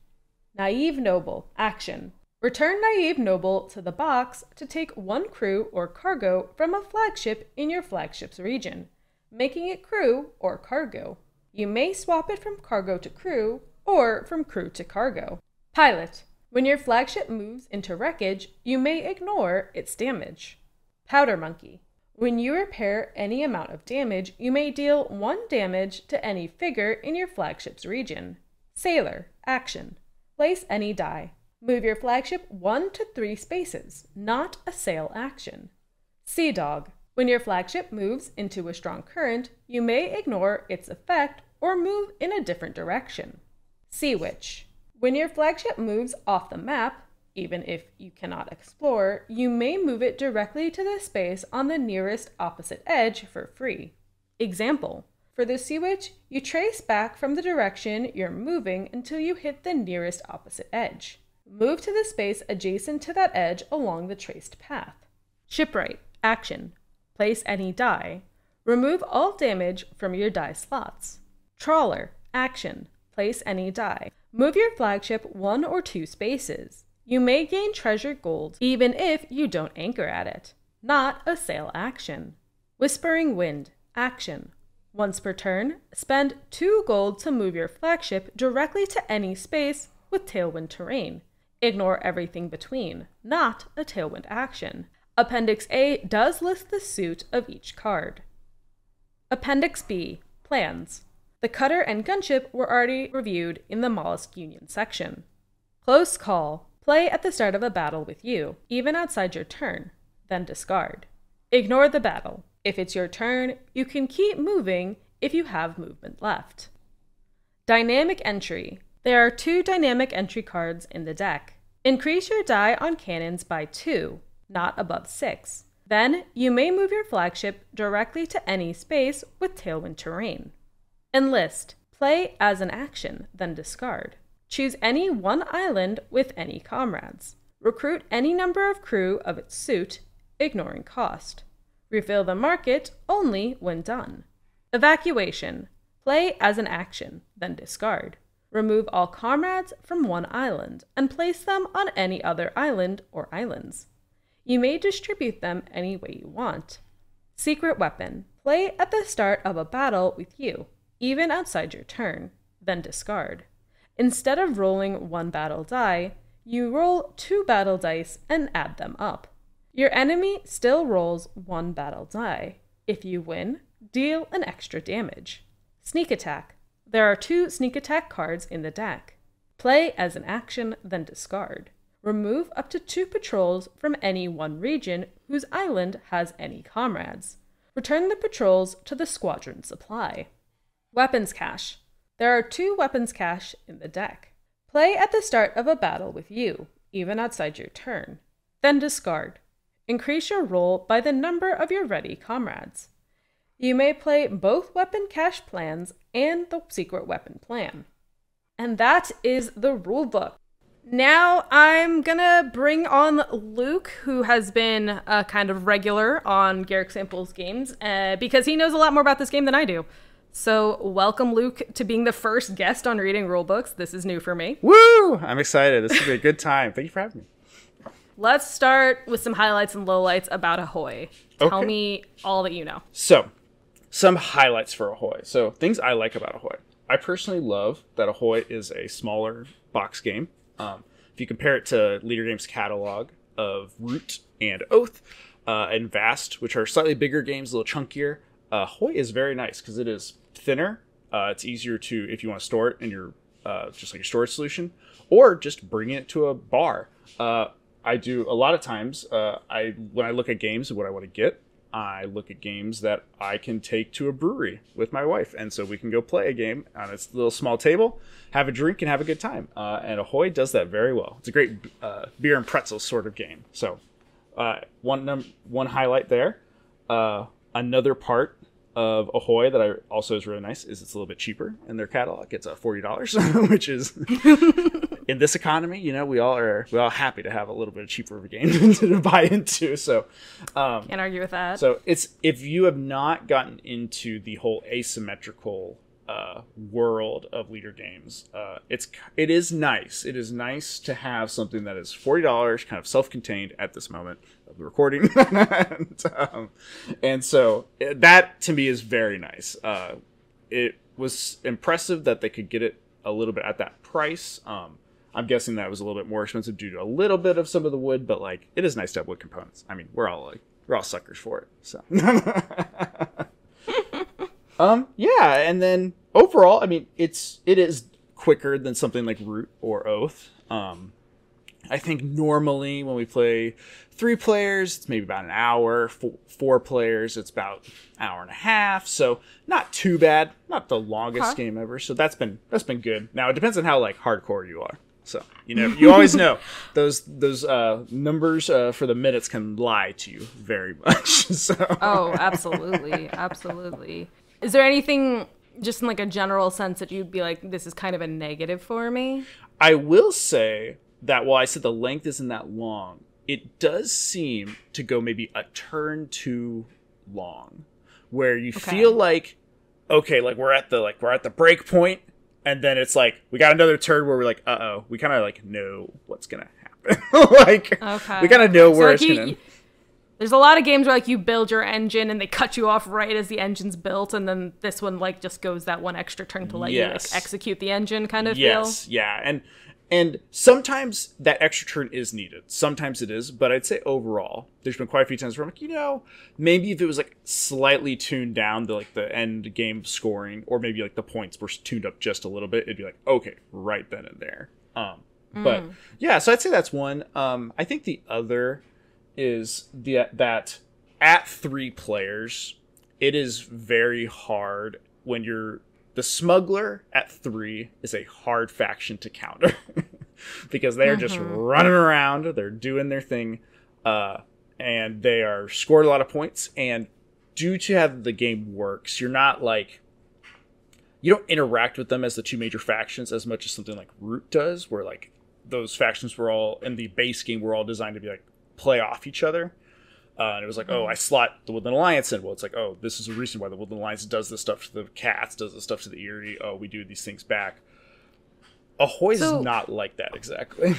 Naive Noble. Action. Return Naive Noble to the box to take one crew or cargo from a flagship in your flagship's region, making it crew or cargo. You may swap it from cargo to crew or from crew to cargo. Pilot. When your flagship moves into wreckage, you may ignore its damage. Powder Monkey. When you repair any amount of damage, you may deal one damage to any figure in your flagship's region. Sailor. Action. Place any die. Move your flagship one to three spaces, not a sail action. Sea Dog. When your flagship moves into a strong current, you may ignore its effect or move in a different direction. Sea Witch. When your flagship moves off the map, even if you cannot explore, you may move it directly to the space on the nearest opposite edge for free. Example. For the Sea Witch, you trace back from the direction you're moving until you hit the nearest opposite edge. Move to the space adjacent to that edge along the traced path. Shipwright. Action. Place any die. Remove all damage from your die slots. Trawler. Action. Place any die. Move your flagship one or two spaces. You may gain treasure gold even if you don't anchor at it. Not a sail action. Whispering Wind. Action. Once per turn, spend two gold to move your flagship directly to any space with tailwind terrain. Ignore everything between. Not a tailwind action. Appendix A does list the suit of each card. Appendix B. Plans. The cutter and gunship were already reviewed in the Mollusk Union section. Close Call. Play at the start of a battle with you, even outside your turn, then discard. Ignore the battle. If it's your turn, you can keep moving if you have movement left. Dynamic Entry. There are two Dynamic Entry cards in the deck. Increase your die on cannons by two, not above six. Then you may move your flagship directly to any space with tailwind terrain. Enlist. Play as an action, then discard. Choose any one island with any comrades. Recruit any number of crew of its suit, ignoring cost. Refill the market only when done. Evacuation. Play as an action, then discard. Remove all comrades from one island and place them on any other island or islands. You may distribute them any way you want. Secret weapon. Play at the start of a battle with you, even outside your turn, then discard. Instead of rolling one battle die, you roll two battle dice and add them up. Your enemy still rolls one battle die. If you win, deal an extra damage. Sneak attack. There are two sneak attack cards in the deck. Play as an action, then discard. Remove up to two patrols from any one region whose island has any comrades. Return the patrols to the squadron supply. Weapons cache. There are two weapons cache in the deck. Play at the start of a battle with you, even outside your turn. Then discard. Increase your roll by the number of your ready comrades. You may play both weapon cache plans and the secret weapon plan. And that is the rulebook. Now I'm gonna bring on Luke, who has been a kind of regular on Garrick Samples' games, uh, because he knows a lot more about this game than I do. So welcome, Luke, to being the first guest on Reading Rulebooks. This is new for me. Woo! I'm excited. This will be a good time. Thank you for having me. Let's start with some highlights and lowlights about Ahoy. Okay. Tell me all that you know. So, some highlights for Ahoy. So, things I like about Ahoy. I personally love that Ahoy is a smaller box game. Um, if you compare it to Leder Games' catalog of Root and Oath uh, and Vast, which are slightly bigger games, a little chunkier, uh, Ahoy is very nice because it is thinner. Uh, it's easier to, if you want to store it in your, uh, just like your storage solution, or just bring it to a bar. Uh, I do a lot of times, uh, I when I look at games and what I want to get, I look at games that I can take to a brewery with my wife. And so we can go play a game on its little small table, have a drink, and have a good time. Uh, and Ahoy does that very well. It's a great uh, beer and pretzel sort of game. So uh, one, num one highlight there. Uh, another part of Ahoy that I also is really nice is it's a little bit cheaper in their catalog. It's uh, forty dollars, which is... In this economy, you know, we all are we all happy to have a little bit cheaper of a game to buy into. So, um, can't argue with that. So it's if you have not gotten into the whole asymmetrical uh, world of Leder Games, uh, it's it is nice. It is nice to have something that is forty dollars, kind of self-contained at this moment of the recording, and, um, and so that to me is very nice. Uh, it was impressive that they could get it a little bit at that price. Um, I'm guessing that was a little bit more expensive due to a little bit of some of the wood, but like it is nice to have wood components. I mean, we're all like we're all suckers for it. So, um, yeah. And then overall, I mean, it's it is quicker than something like Root or Oath. Um, I think normally when we play three players, it's maybe about an hour. Four, four players, it's about an hour and a half. So not too bad. Not the longest huh. game ever. So that's been that's been good. Now it depends on how like hardcore you are. So, you know, you always know those those uh, numbers uh, for the minutes can lie to you very much. So. Oh, absolutely. Absolutely. Is there anything just in like a general sense that you'd be like, this is kind of a negative for me? I will say that while I said the length isn't that long, it does seem to go maybe a turn too long where you okay. feel like, OK, like we're at the like we're at the break point. And then it's like, we got another turn where we're like, uh-oh, we kind of like know what's going to happen. Like, okay. we kind of know so where like it's going to... There's a lot of games where like you build your engine and they cut you off right as the engine's built. And then this one like just goes that one extra turn to let yes. you like execute the engine kind of yes. feel. Yes, yeah. And, and sometimes that extra turn is needed. Sometimes it is. But I'd say overall, there's been quite a few times where I'm like, you know, maybe if it was like slightly tuned down to like the end game scoring, or maybe like the points were tuned up just a little bit, it'd be like, okay, right then and there. Um, mm. But yeah, so I'd say that's one. Um, I think the other... is the, that at three players, it is very hard when you're... The smuggler at three is a hard faction to counter because they're mm-hmm. just running around. They're doing their thing uh, and they are scored a lot of points. And due to how the game works, you're not like... You don't interact with them as the two major factions as much as something like Root does, where like those factions were all... In the base game, were all designed to be like... play off each other. Uh, and it was like, oh, I slot the Woodland Alliance in. Well, it's like, oh, this is a reason why the Woodland Alliance does this stuff to the cats, does this stuff to the Eerie. Oh, we do these things back. Ahoy's so, not like that exactly.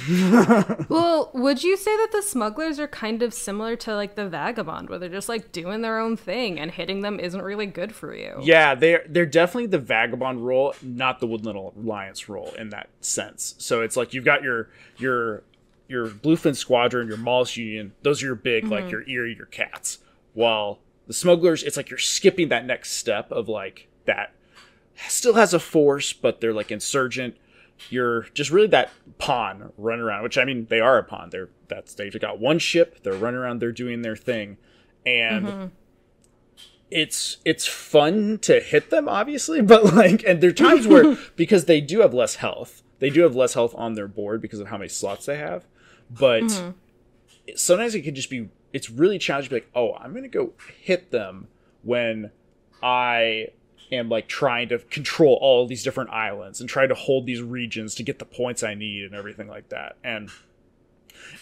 Well, would you say that the Smugglers are kind of similar to like the Vagabond, where they're just like doing their own thing and hitting them isn't really good for you? Yeah, they're they're definitely the Vagabond role, not the Woodland Alliance role in that sense. So it's like you've got your your your Bluefin Squadron, your Mollusk Union. Those are your big mm-hmm. like your Eerie, your cats. While the Smugglers, it's like you're skipping that next step of like that still has a force, but they're like insurgent. You're just really that pawn running around, which I mean, they are a pawn. They're that's they've got one ship. They're running around. They're doing their thing, and mm-hmm. it's it's fun to hit them, obviously. But like, and there are times where because they do have less health, they do have less health on their board because of how many slots they have. But mm-hmm. sometimes it can just be it's really challenging. To be like, oh, I'm gonna go hit them when I. And like trying to control all these different islands and try to hold these regions to get the points I need and everything like that. And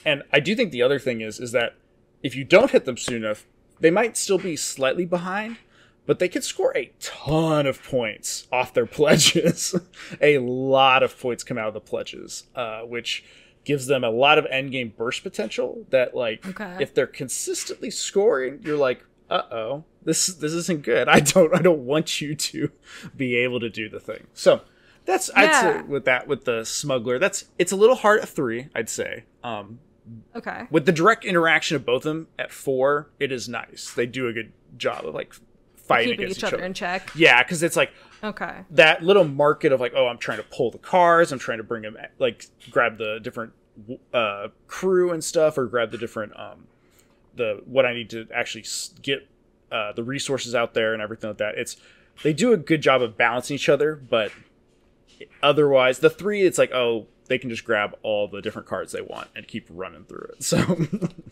and I do think the other thing is is that if you don't hit them soon enough, they might still be slightly behind, but they could score a ton of points off their pledges. A lot of points come out of the pledges, uh, which gives them a lot of endgame burst potential. That like okay. if they're consistently scoring, you're like, uh-oh. This this isn't good. I don't I don't want you to be able to do the thing. So that's yeah. I'd say with that with the Smuggler. That's it's a little hard at three, I'd say. Um, okay. With the direct interaction of both of them at four, it is nice. They do a good job of like fighting keeping against each, each other in check. Yeah, because it's like okay that little market of like oh I'm trying to pull the cars, I'm trying to bring them like grab the different uh, crew and stuff, or grab the different um the what I need to actually get. Uh, the resources out there and everything like that. It's they do a good job of balancing each other, but otherwise the three it's like oh they can just grab all the different cards they want and keep running through it. So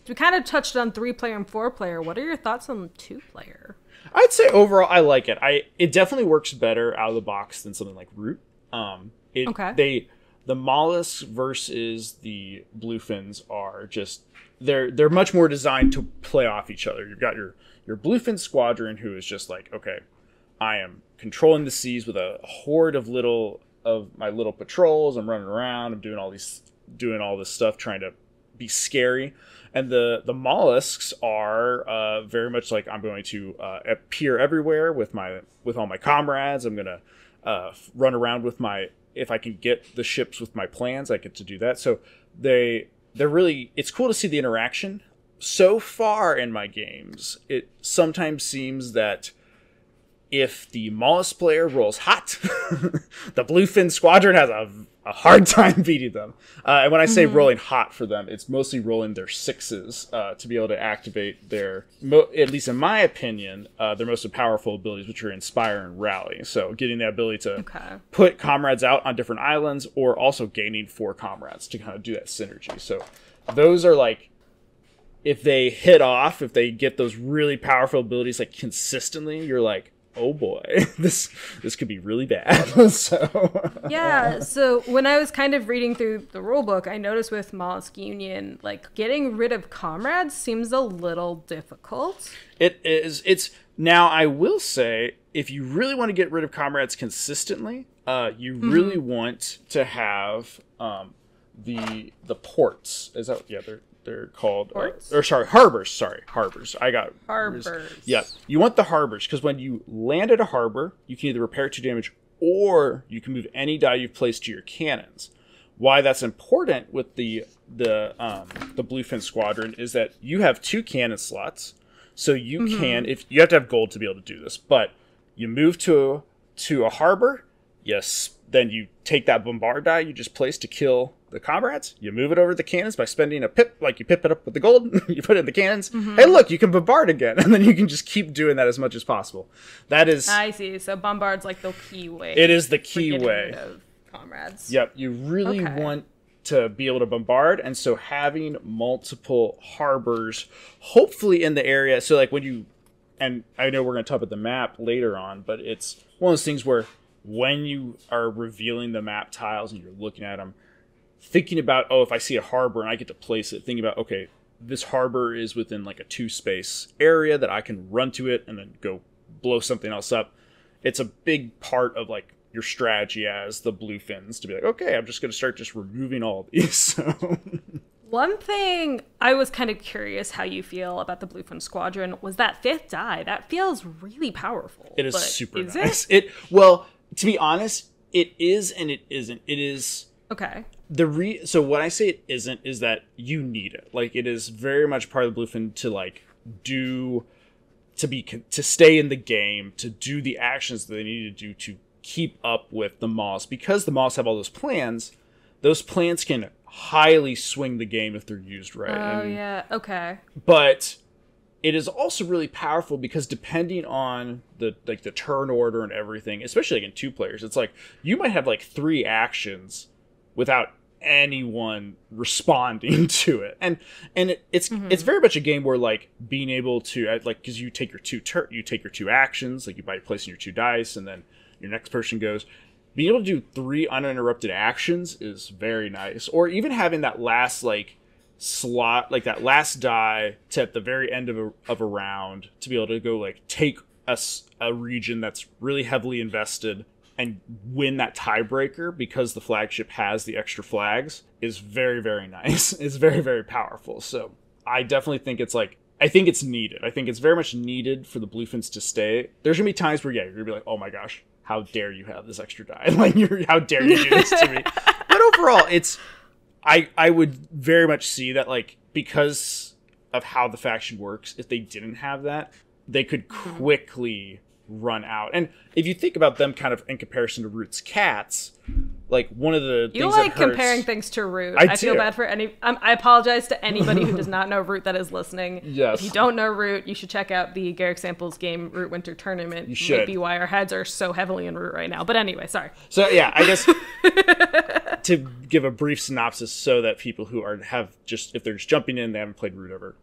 we kind of touched on three player and four player. What are your thoughts on two player? I'd say overall I like it. I it definitely works better out of the box than something like Root. Um, it, okay. They the mollusks versus the bluefins are just they're they're much more designed to play off each other. You've got your Your Bluefin Squadron, who is just like, okay, I am controlling the seas with a horde of little of my little patrols. I'm running around. I'm doing all these, doing all this stuff, trying to be scary. And the the mollusks are uh, very much like I'm going to uh, appear everywhere with my with all my comrades. I'm gonna uh, run around with my if I can get the ships with my plans. I get to do that. So they they're really it's cool to see the interaction. So far in my games, it sometimes seems that if the mollusk player rolls hot, the Bluefin Squadron has a, a hard time beating them. Uh, and when I say mm-hmm. rolling hot for them, it's mostly rolling their sixes uh, to be able to activate their, mo- at least in my opinion, uh, their most powerful abilities, which are Inspire and Rally. So getting the ability to okay. put comrades out on different islands, or also gaining four comrades to kind of do that synergy. So those are like, if they hit off, if they get those really powerful abilities like consistently, you're like, oh boy, this this could be really bad. So yeah, so when I was kind of reading through the rule book, I noticed with Mollusk Union, like getting rid of comrades seems a little difficult. It is. It's now I will say, if you really want to get rid of comrades consistently, uh, you mm-hmm. really want to have um, the the ports. Is that yeah? They're They're called, uh, or sorry, harbors. Sorry, harbors. I got harbors. Yeah, you want the harbors because when you land at a harbor, you can either repair two damage or you can move any die you've placed to your cannons. Why that's important with the the um, the Bluefin Squadron is that you have two cannon slots, so you mm-hmm. can if you have to have gold to be able to do this, but you move to to a harbor. Yes, then you take that bombard die you just placed to kill the comrades, you move it over to the cannons by spending a pip, like you pip it up with the gold, you put it in the cannons, mm-hmm. hey look, you can bombard again, and then you can just keep doing that as much as possible. That is... I see, so bombard's like the key way. It is the key way. Of comrades. Yep, you really okay. want to be able to bombard, and so having multiple harbors, hopefully in the area, so like when you, and I know we're going to talk about the map later on, but it's one of those things where when you are revealing the map tiles and you're looking at them, thinking about, oh, if I see a harbor and I get to place it, thinking about, okay, this harbor is within like a two space area that I can run to it and then go blow something else up. It's a big part of like your strategy as the Bluefins to be like, okay, I'm just going to start just removing all of these. So. One thing I was kind of curious how you feel about the Bluefin Squadron was that fifth die. That feels really powerful. It is super is nice. It? it well, to be honest, it is and it isn't. It is okay. The re so what I say it isn't is that you need it. Like it is very much part of the Bluefin to like do to be to stay in the game, to do the actions that they need to do to keep up with the Moss, because the Moss have all those plans. Those plans can highly swing the game if they're used right. Oh, and, yeah. Okay. But it is also really powerful because depending on the like the turn order and everything, especially like in two players, it's like you might have like three actions without anyone responding to it. And and it, it's mm-hmm. it's very much a game where like being able to like because you take your two tur you take your two actions, like you by placing your two dice and then your next person goes. Being able to do three uninterrupted actions is very nice. Or even having that last like slot, like that last die to at the very end of a, of a round to be able to go like take a, a region that's really heavily invested and win that tiebreaker because the flagship has the extra flags is very, very nice. It's very, very powerful. So I definitely think it's like, I think it's needed. I think it's very much needed for the Bluefins to stay. There's gonna be times where, yeah, you're gonna be like, oh my gosh, how dare you have this extra die? Like, you're, how dare you do this to me? But overall, it's, I, I would very much see that, like, because of how the faction works, if they didn't have that, they could quickly run out. And if you think about them kind of in comparison to Root's cats, like, one of the you things like that hurts, comparing things to Root. I, I feel bad for any, um, I apologize to anybody who does not know Root that is listening. Yes. If you don't know Root, you should check out the Garrick Samples game Root Winter Tournament. You should. Maybe why our heads are so heavily in Root right now. But anyway, sorry. So yeah, I guess to give a brief synopsis so that people who are have just, if they're just jumping in, they haven't played Root ever.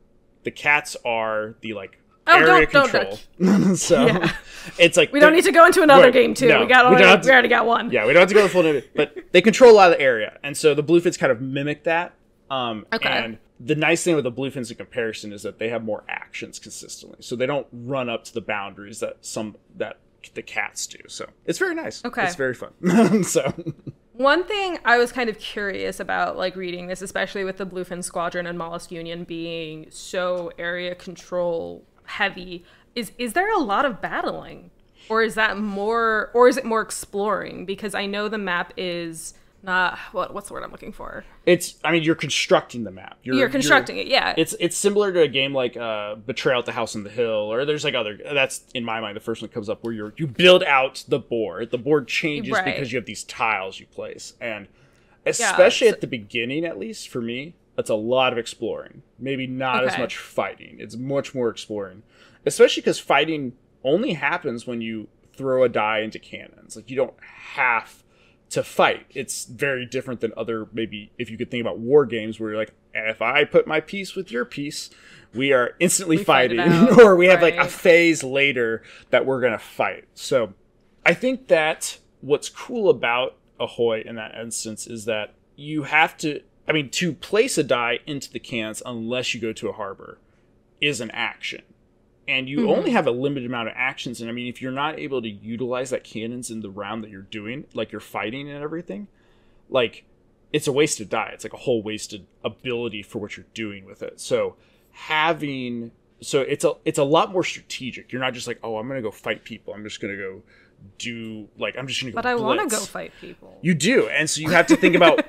The cats are the like, Oh, area don't, control. Don't. So yeah. It's like we don't need to go into another right, game too. No, we got already, we, to, we already got one. Yeah, we don't have to go to full name, but they control a lot of the area, and so the Bluefins kind of mimic that. Um, okay. And the nice thing with the Bluefins in comparison is that they have more actions consistently, so they don't run up to the boundaries that some that the cats do. So it's very nice. Okay. It's very fun. So. One thing I was kind of curious about, like, reading this, especially with the Bluefin Squadron and Mollusk Union being so area control heavy, is is there a lot of battling, or is that more, or is it more exploring? Because I know the map is not what what's the word I'm looking for. It's I mean you're constructing the map. You're, you're constructing you're, it. Yeah. It's it's similar to a game like uh, Betrayal at the House on the Hill, or there's like other. That's in my mind the first one that comes up where you you build out the board. The board changes right. because you have these tiles you place, and especially yeah, at the beginning, at least for me. It's a lot of exploring, maybe not okay. as much fighting. It's much more exploring, especially because fighting only happens when you throw a die into cannons. Like, you don't have to fight. It's very different than other, maybe if you could think about war games where you're like, if I put my piece with your piece, we are instantly we fighting fight or we have right. like a phase later that we're going to fight. So I think that what's cool about Ahoy in that instance is that you have to, I mean, to place a die into the cans unless you go to a harbor is an action. And you mm-hmm. only have a limited amount of actions. And I mean, if you're not able to utilize that cannons in the round that you're doing, like you're fighting and everything, like it's a wasted die. It's like a whole wasted ability for what you're doing with it. So having, so it's a, it's a lot more strategic. You're not just like, oh, I'm going to go fight people. I'm just going to go do like, I'm just going to go But I want to go fight people. You do. And so you have to think about...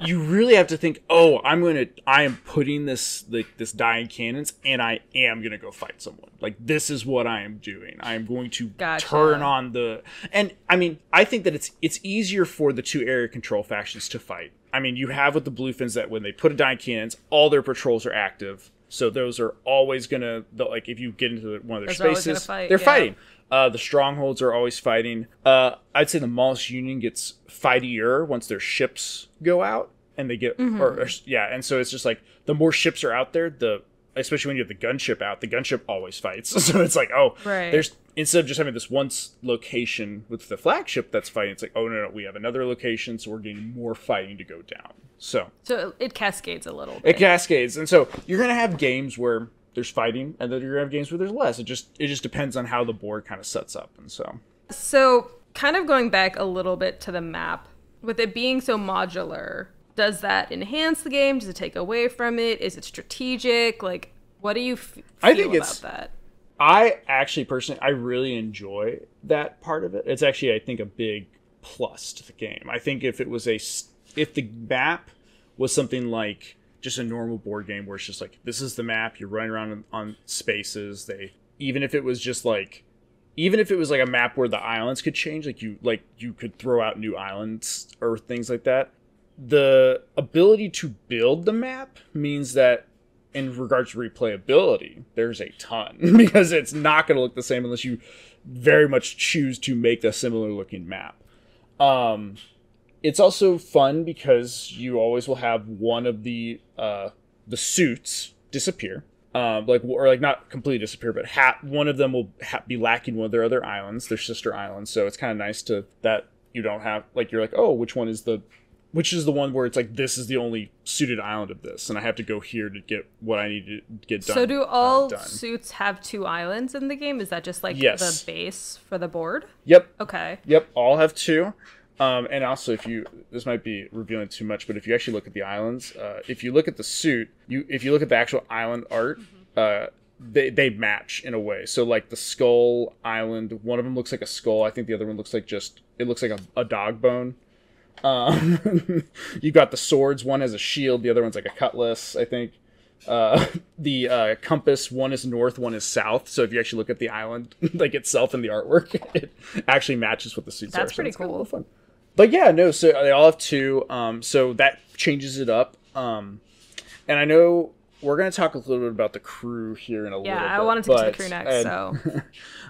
You really have to think, oh, I'm going to, I am putting this, like this die in cannons and I am going to go fight someone. Like, this is what I am doing. I am going to gotcha. turn on the, and I mean, I think that it's, it's easier for the two area control factions to fight. I mean, you have with the Bluefins that when they put a die in cannons, all their patrols are active. So those are always going to, like, if you get into one of their There's spaces, fight, they're yeah. fighting. Uh, the strongholds are always fighting. Uh, I'd say the Mollusk Union gets fightier once their ships go out. And they get, mm-hmm. or, or yeah, and so it's just like the more ships are out there, the especially when you have the gunship out, the gunship always fights. So it's like, oh, right. There's instead of just having this one location with the flagship that's fighting, it's like, oh, no, no, we have another location, so we're getting more fighting to go down. So so it cascades a little bit. It cascades. And so you're going to have games where there's fighting, and then you're going to have games where there's less. It just, it just depends on how the board kind of sets up. And so. So kind of going back a little bit to the map, with it being so modular, does that enhance the game? Does it take away from it? Is it strategic? Like, what do you f feel I think about it's, that? I actually, personally, I really enjoy that part of it. It's actually, I think, a big plus to the game. I think if it was a, if the map was something like just a normal board game where it's just like, this is the map, you're running around on spaces. They, even if it was just like, even if it was like a map where the islands could change, like you, like you could throw out new islands or things like that. The ability to build the map means that in regards to replayability, there's a ton because it's not going to look the same unless you very much choose to make a similar looking map. Um, it's also fun because you always will have one of the uh, the suits disappear. Um, like or like not completely disappear, but ha one of them will ha be lacking one of their other islands, their sister islands. So it's kind of nice to that you don't have like you're like, oh, which one is the Which is the one where it's like, this is the only suited island of this, and I have to go here to get what I need to get done. So do all uh, done. suits have two islands in the game? Is that just like yes. the base for the board? Yep. Okay. Yep, all have two. Um, and also, if you, this might be revealing too much, but if you actually look at the islands, uh, if you look at the suit, you if you look at the actual island art, mm-hmm. uh, they, they match in a way. So like the skull island, one of them looks like a skull. I think the other one looks like just, it looks like a, a dog bone. Um, you got the swords. One has a shield. The other one's like a cutlass, I think. Uh, the uh, compass. One is north. One is south. So if you actually look at the island, like itself in the artwork, it actually matches what the suits are. That's pretty cool. Fun. But yeah, no. So they all have two. Um, so that changes it up. Um, and I know we're gonna talk a little bit about the crew here in a yeah, little bit. Yeah, I wanted to get to the crew next. So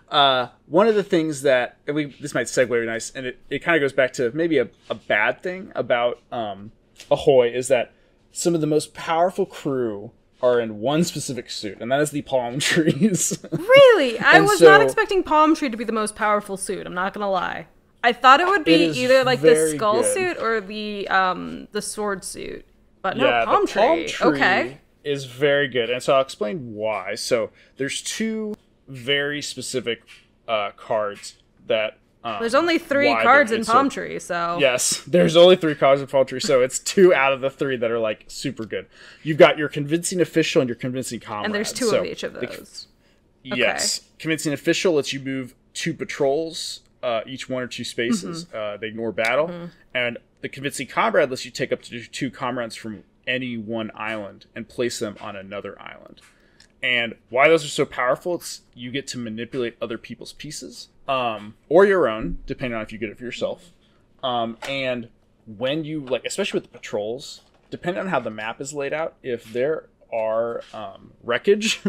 uh, one of the things that and we this might segue nice, and it, it kind of goes back to maybe a, a bad thing about um, Ahoy is that some of the most powerful crew are in one specific suit, and that is the palm trees. Really, I was so, not expecting palm tree to be the most powerful suit. I'm not gonna lie. I thought it would be it either like the skull good. suit or the um, the sword suit, but no yeah, palm, the palm tree. tree. Okay. Is very good, and so I'll explain why. So there's two very specific uh, cards that um, there's only three cards in palm tree. So yes, there's only three cards in palm tree. So it's two out of the three that are like super good. You've got your convincing official and your convincing comrade. And there's two so of each of those. The, yes, okay. Convincing official lets you move two patrols, uh, each one or two spaces. Mm-hmm. uh, they ignore battle, mm-hmm. and the convincing comrade lets you take up to two comrades from any one island and place them on another island. And why those are so powerful, it's you get to manipulate other people's pieces um or your own, depending on if you get it for yourself. Um and when you like especially with the patrols, depending on how the map is laid out, if there are um wreckage,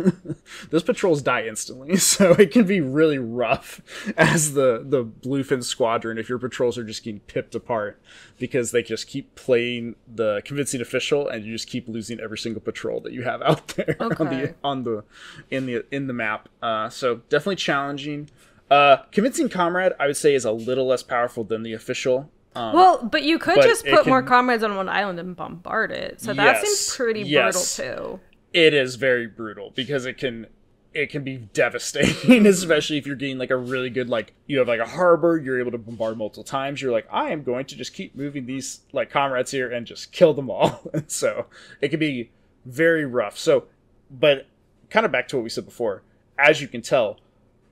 those patrols die instantly, so it can be really rough as the the Bluefin Squadron if your patrols are just getting pipped apart because they just keep playing the convincing official and you just keep losing every single patrol that you have out there. Okay. on the on the in the in the map. Uh so definitely challenging. Uh convincing comrade, I would say, is a little less powerful than the official. Um, well, but you could but just put can, more comrades on one island and bombard it. So that yes, seems pretty yes. brutal too. It is very brutal because it can it can be devastating, especially if you're getting like a really good like you have like a harbor, you're able to bombard multiple times. You're like, I am going to just keep moving these like comrades here and just kill them all. And so it can be very rough. So, but kind of back to what we said before, as you can tell,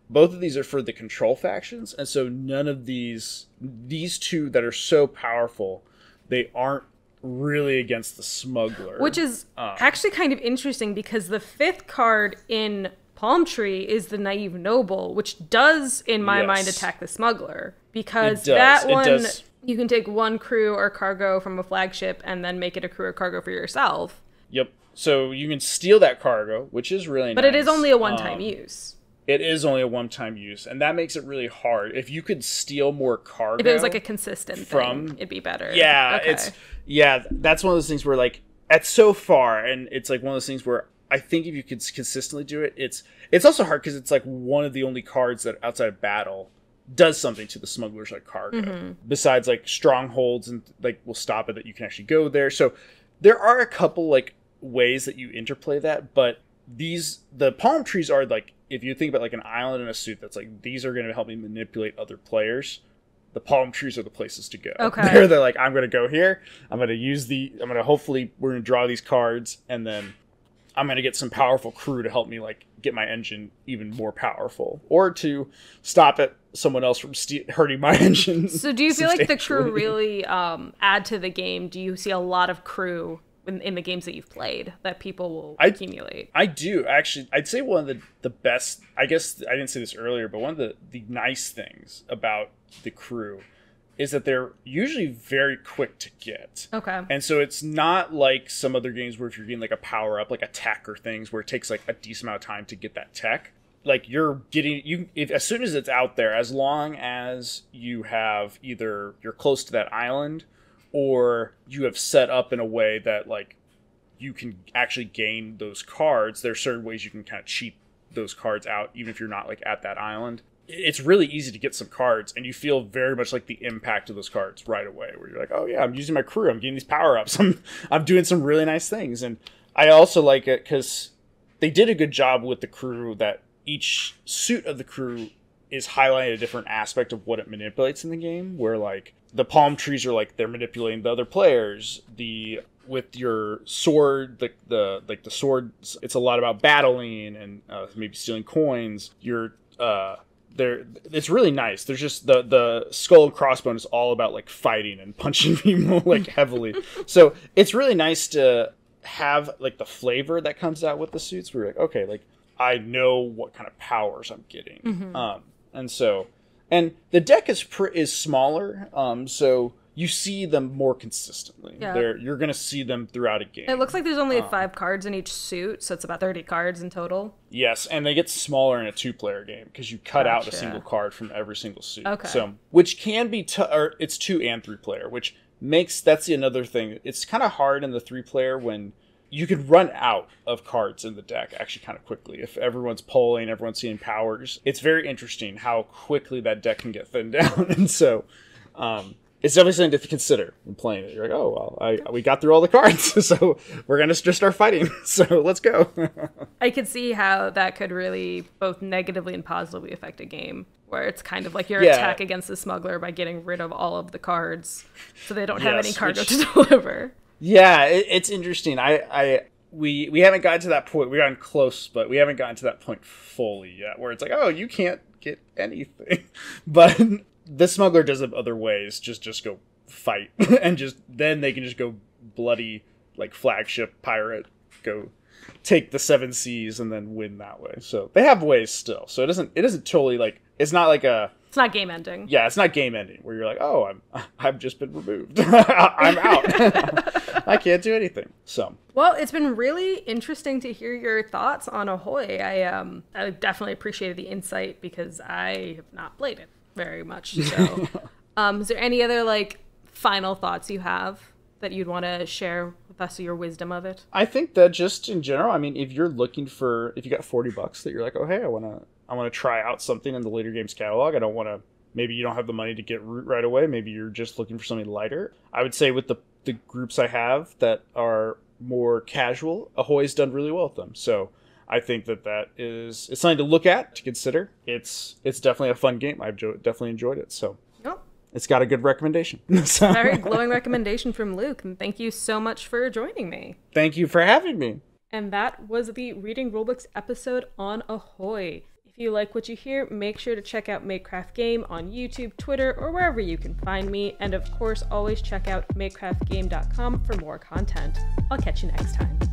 both of these are for the control factions, and so none of these, these two that are so powerful, they aren't really against the smuggler. Which is um, actually kind of interesting because the fifth card in Palm Tree is the Naive Noble, which does, in my yes. mind, attack the smuggler. Because that one, does. you can take one crew or cargo from a flagship and then make it a crew or cargo for yourself. Yep. So you can steal that cargo, which is really but nice. But it is only a one-time um, use. It is only a one-time use, and that makes it really hard. If you could steal more cargo, if it was like a consistent from, thing, it'd be better. Yeah, okay. it's yeah. That's one of those things where like at so far, and it's like one of those things where I think if you could consistently do it, it's it's also hard because it's like one of the only cards that outside of battle does something to the smugglers like cargo. Mm-hmm. Besides like strongholds and like will stop it that you can actually go there. So there are a couple like ways that you interplay that, but these the palm trees are like, if you think about like an island in a suit, that's like these are going to help me manipulate other players. The palm trees are the places to go. Okay. They're, they're like, I'm going to go here. I'm going to use the, I'm going to hopefully, we're going to draw these cards. And then I'm going to get some powerful crew to help me, like, get my engine even more powerful. Or to stop it, someone else from ste hurting my engine. So do you feel like the crew really um, add to the game? Do you see a lot of crew in, in the games that you've played that people will I, accumulate? I do. Actually, I'd say one of the, the best, I guess I didn't say this earlier, but one of the, the nice things about the crew is that they're usually very quick to get. Okay. And so it's not like some other games where if you're getting like a power up, like a tech or things where it takes like a decent amount of time to get that tech. Like you're getting, you if, as soon as it's out there, as long as you have either you're close to that island or you have set up in a way that like you can actually gain those cards, there are certain ways you can kind of cheat those cards out even if you're not like at that island. It's really easy to get some cards and you feel very much like the impact of those cards right away where you're like, oh yeah, I'm using my crew. I'm getting these power-ups. I'm, I'm doing some really nice things. And I also like it because they did a good job with the crew that each suit of the crew is highlighting a different aspect of what it manipulates in the game where like the palm trees are like, they're manipulating the other players. The, with your sword, like the, the, like the swords, it's a lot about battling and uh, maybe stealing coins. Your, uh, They're, it's really nice. There's just the the skull and crossbone is all about like fighting and punching people like heavily. So it's really nice to have like the flavor that comes out with the suits. We're like, okay, like I know what kind of powers I'm getting. Mm-hmm. Um, and so, and the deck is pr is smaller. Um, so you see them more consistently. Yeah. They're, you're gonna see them throughout a game. It looks like there's only um, five cards in each suit, so it's about thirty cards in total. Yes, and they get smaller in a two-player game because you cut gotcha. out a single card from every single suit. Okay. So, which can be, t or it's two and three-player, which makes that's the another thing. It's kind of hard in the three-player when you could run out of cards in the deck actually kind of quickly if everyone's polling, everyone's seeing powers. It's very interesting how quickly that deck can get thinned down, and so. Um, It's definitely something to consider when playing it. You're like, oh, well, I, we got through all the cards, so we're going to just start fighting. So let's go. I could see how that could really both negatively and positively affect a game where it's kind of like your yeah. attack against the smuggler by getting rid of all of the cards so they don't yes, have any cargo which, to deliver. Yeah, it, it's interesting. I, I, we, we haven't gotten to that point. We've gotten close, but we haven't gotten to that point fully yet where it's like, oh, you can't get anything. But... the smuggler does have other ways, just just go fight, and just then they can just go bloody, like, flagship pirate, go take the seven seas and then win that way. So they have ways still. So it doesn't it isn't totally like it's not like a it's not game ending. Yeah, it's not game ending where you're like, oh, I'm I've just been removed. I'm out. I can't do anything. So well, it's been really interesting to hear your thoughts on Ahoy. I um I definitely appreciated the insight because I have not played it. Very much so. Um, is there any other like final thoughts you have that you'd want to share with us or your wisdom of it? I think that just in general, I mean, if you're looking for, if you got forty bucks that you're like, oh, hey, I want to, I want to try out something in the Leder Games catalog. I don't want to, maybe you don't have the money to get Root right away. Maybe you're just looking for something lighter. I would say with the, the groups I have that are more casual, Ahoy's done really well with them. So I think that that is it's something to look at, to consider. It's it's definitely a fun game. I've definitely enjoyed it. So oh. It's got a good recommendation. So. Very glowing recommendation from Luke. And thank you so much for joining me. Thank you for having me. And that was the Reading Rulebooks episode on Ahoy. If you like what you hear, make sure to check out MakeCraftGame on YouTube, Twitter, or wherever you can find me. And of course, always check out MakeCraftGame dot com for more content. I'll catch you next time.